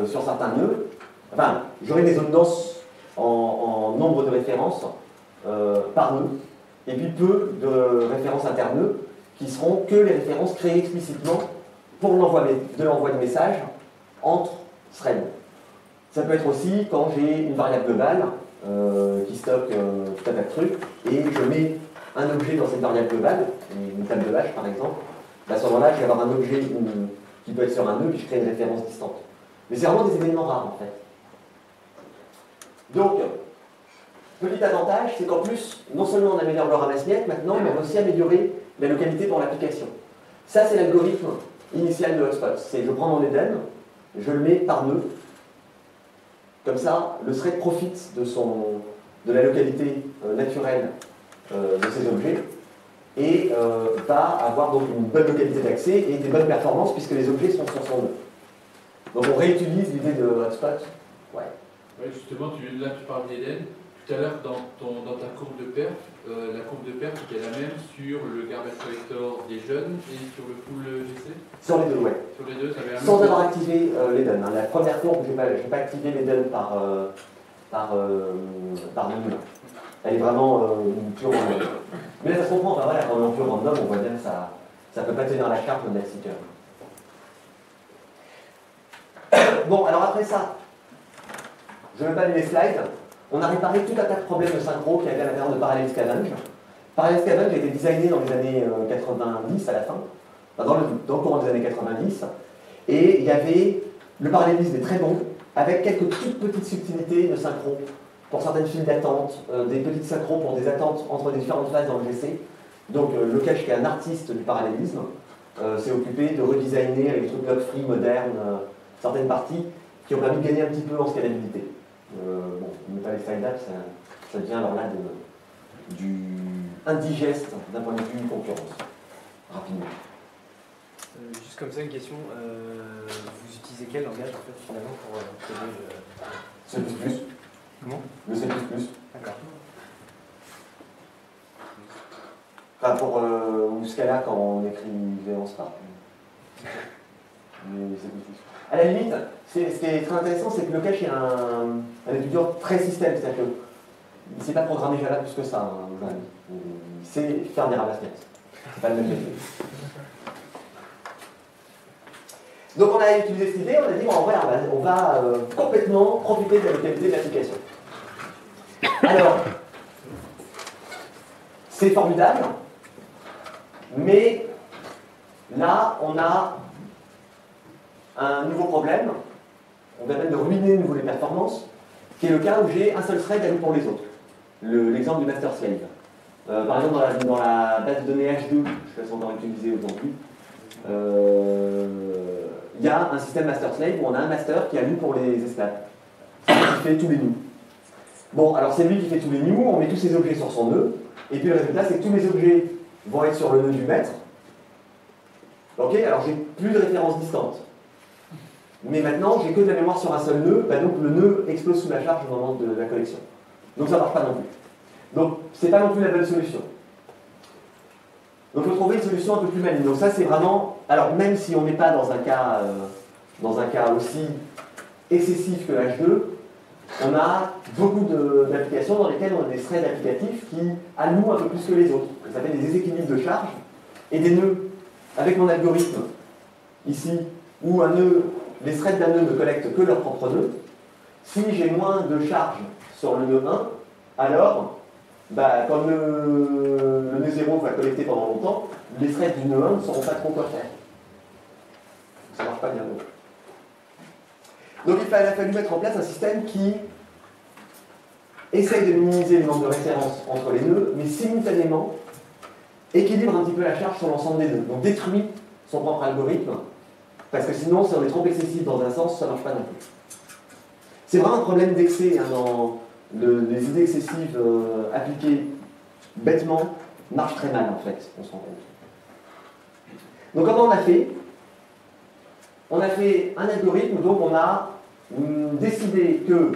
sur certains nœuds. Enfin, j'aurai des zones denses en nombre de références par nœud, et puis peu de références interneuses qui seront que les références créées explicitement pour l'envoi de messages entre threads. Ça peut être aussi quand j'ai une variable globale qui stocke tout un tas de trucs, et je mets un objet dans cette variable globale, une table de hash par exemple. À ce moment-là, je vais avoir un objet qui peut être sur un nœud, puis je crée une référence distante. Mais c'est vraiment des événements rares, en fait. Donc, petit avantage, c'est qu'en plus, non seulement on améliore le ramasse-miettes, maintenant, mais on va aussi améliorer la localité pour l'application. Ça, c'est l'algorithme initial de HotSpot. C'est, je prends mon Eden, je le mets par nœud. Comme ça, le thread profite de la localité naturelle de ces objets, et va avoir donc une bonne localité d'accès et des bonnes performances puisque les objets sont sur son nœud. Donc on réutilise l'idée de HotSpot. Ouais. Ouais, justement, là tu parles d'Eden. Tout à l'heure dans ta courbe de perf, la courbe de perf était la même sur le garbage collector des jeunes et sur le pool GC. Sur les deux, ouais. Sur les deux, ça avait sans avoir activé l'Eden. Hein. La première courbe, je n'ai pas activé l'Eden par nœud. elle est vraiment pure random. Mais là, ça se comprend, enfin, voilà, quand on est en pure random, on voit bien que ça ne peut pas tenir la carte comme l'Axiteur. Bon, alors après ça, je ne vais pas aller les slides. On a réparé tout un tas de problèmes de synchro qui avaient à l'intérieur de Parallel Scavenge. Parallel Scavenge a été designé dans les années 90 à la fin, dans le courant des années 90, et il y avait le parallélisme est très bon, avec quelques toutes petites subtilités de synchro pour certaines files d'attente, des petites synchros pour des attentes entre les différentes phases dans le GC. Donc Lokesh, qui est un artiste du parallélisme, s'est occupé de redesigner avec des trucs block free, modernes, certaines parties qui ont permis de gagner un petit peu en scalabilité. Bon, on ne met pas les slides là, ça devient alors là du indigeste d'un point de vue concurrence, rapidement. Juste comme ça, une question. Vous utilisez quel langage en fait, finalement pour créer le C++? Comment? Le C++. D'accord. Enfin, pour ou Scala quand on écrit en Spark. Mais C++. À la limite, ce qui est très intéressant, c'est que Lokesh est un étudiant très système, c'est-à-dire qu'il ne sait pas programmer Java plus que ça. Hein, il sait faire des ramasse-miettes. C'est pas le même métier. Donc on a utilisé cette idée, on a dit en vrai, on va complètement profiter de la localité de l'application. Alors, c'est formidable, mais là on a un nouveau problème, on vient même de ruiner de nouveau les performances, qui est le cas où j'ai un seul thread alloué pour les autres. L'exemple du master slave. Par exemple dans la base de données H2, je ne laisse encore utiliser aujourd'hui, il y a un système master-slave où on a un master qui alloue pour les esclaves. C'est lui qui fait tous les nœuds. Bon, alors c'est lui qui fait tous les nœuds, on met tous ses objets sur son nœud, et puis le résultat c'est que tous mes objets vont être sur le nœud du maître. Ok, alors j'ai plus de références distantes. Mais maintenant j'ai que de la mémoire sur un seul nœud, bah donc le nœud explose sous la charge au moment de la collection. Donc ça ne marche pas non plus. Donc c'est pas non plus la bonne solution. Donc il faut trouver une solution un peu plus maligne. Donc ça c'est vraiment, alors même si on n'est pas dans un cas, aussi excessif que H2, on a beaucoup d'applications dans lesquelles on a des threads applicatifs qui allouent un peu plus que les autres. Ça fait des déséquilibres de charge et des nœuds. Avec mon algorithme ici, où un nœud, les threads d'un nœud ne collectent que leur propre nœud, si j'ai moins de charge sur le nœud 1, alors bah, quand le nœud 0 va collecter pendant longtemps, les threads du nœud 1 ne sauront pas trop quoi faire. Ça ne marche pas bien donc. Donc il a fallu mettre en place un système qui essaye de minimiser le manque de référence entre les nœuds, mais simultanément équilibre un petit peu la charge sur l'ensemble des nœuds. Donc détruit son propre algorithme, parce que sinon si on est trop excessif dans un sens, ça ne marche pas non plus. C'est vraiment un problème d'excès hein, dans... Les idées excessives appliquées bêtement marchent très mal en fait, on se rend compte. Donc comment on a fait? On a fait un algorithme, donc on a décidé que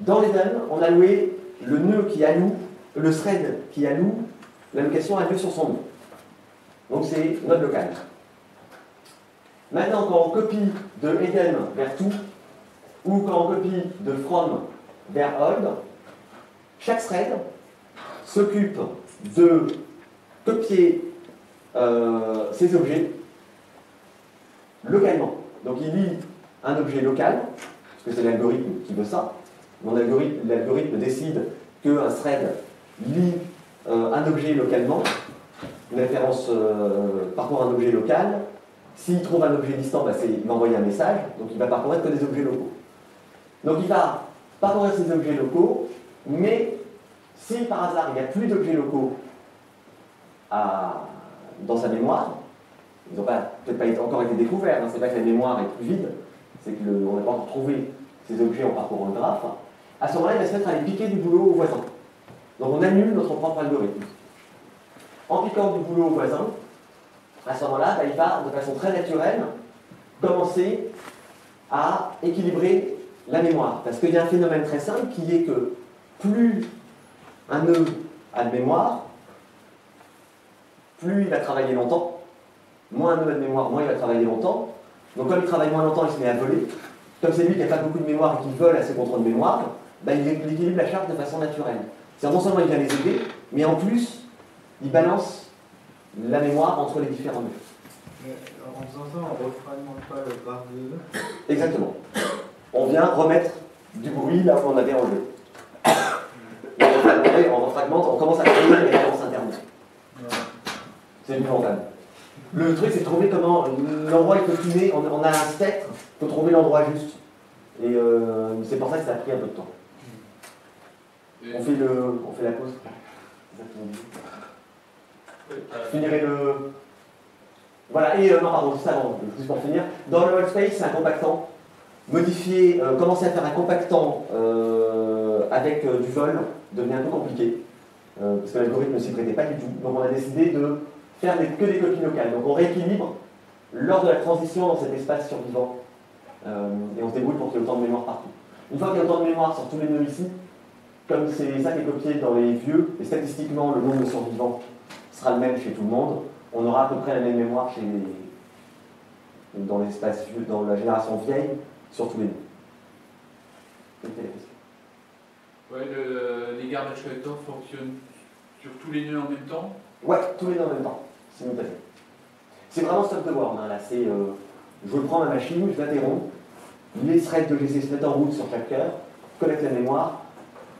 dans les Eden, on a alloué le nœud qui alloue, le thread qui alloue, l'allocation a lieu sur son nœud. Donc c'est notre local. Maintenant quand on copie de Eden vers tout, ou quand on copie de from vers hold, chaque thread s'occupe de copier ses objets localement. Donc il lit un objet local, parce que c'est l'algorithme qui veut ça. L'algorithme décide qu'un thread lit un objet localement, une référence parcourt un objet local. S'il trouve un objet distant, bah, il va envoyer un message, donc il va parcourir que des objets locaux. Donc il va parcourir ces objets locaux, mais si par hasard il n'y a plus d'objets locaux dans sa mémoire, ils n'ont peut-être pas encore été découverts, hein, c'est pas que la mémoire est plus vide, c'est qu'on n'a pas encore trouvé ces objets en parcourant le graphe, à ce moment-là il va se mettre à les piquer du boulot au voisin. Donc on annule notre propre algorithme. En piquant du boulot au voisin, à ce moment-là, bah, il va de façon très naturelle commencer à équilibrer la mémoire, parce qu'il y a un phénomène très simple qui est que plus un nœud a de mémoire, plus il va travailler longtemps, moins un nœud a de mémoire, moins il va travailler longtemps. Donc comme il travaille moins longtemps, il se met à voler. Comme c'est lui qui n'a pas beaucoup de mémoire et qui vole à ses contrôles de mémoire, bah, il équilibre la charge de façon naturelle. C'est-à-dire non seulement il vient les aider, mais en plus, il balance la mémoire entre les différents nœuds. Mais en faisant ça, on ne refragmente pas le bar de nœuds. Exactement. On vient remettre du bruit là où on avait enlevé. On refragmente, on commence à créer une référence interne. C'est du mental. Le truc, c'est de trouver comment l'endroit est confiné. On a un spectre, il faut trouver l'endroit juste. Et c'est pour ça que ça a pris un peu de temps. On fait la pause. Je finirai le... Voilà, et non, pardon, juste avant, juste pour finir. Dans le workspace, c'est un compactant. Modifier, commencer à faire un compactant avec du vol devenait un peu compliqué. Parce que l'algorithme ne s'y prêtait pas du tout. Donc on a décidé de faire que des copies locales. Donc on rééquilibre lors de la transition dans cet espace survivant. Et on se débrouille pour qu'il y ait autant de mémoire partout. Une fois qu'il y a autant de mémoire sur tous les nœuds ici, comme c'est ça qui est copié dans les vieux, et statistiquement le nombre de survivants sera le même chez tout le monde, on aura à peu près la même mémoire chez les... dans l'espace vieux, dans la génération vieille, sur tous les nœuds. Ouais, les garbage collectors fonctionnent sur tous les nœuds en même temps? Ouais, tous les nœuds en même temps, simultanément. C'est vraiment stop the worm, hein, là, c'est... je prends ma machine, je l'interromps, les threads que j'essaie de mettre en route sur chaque cœur, je collecte la mémoire,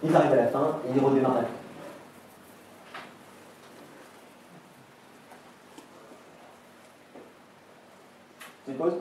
il arrive à la fin et il redémarre la vie. Petite pause ?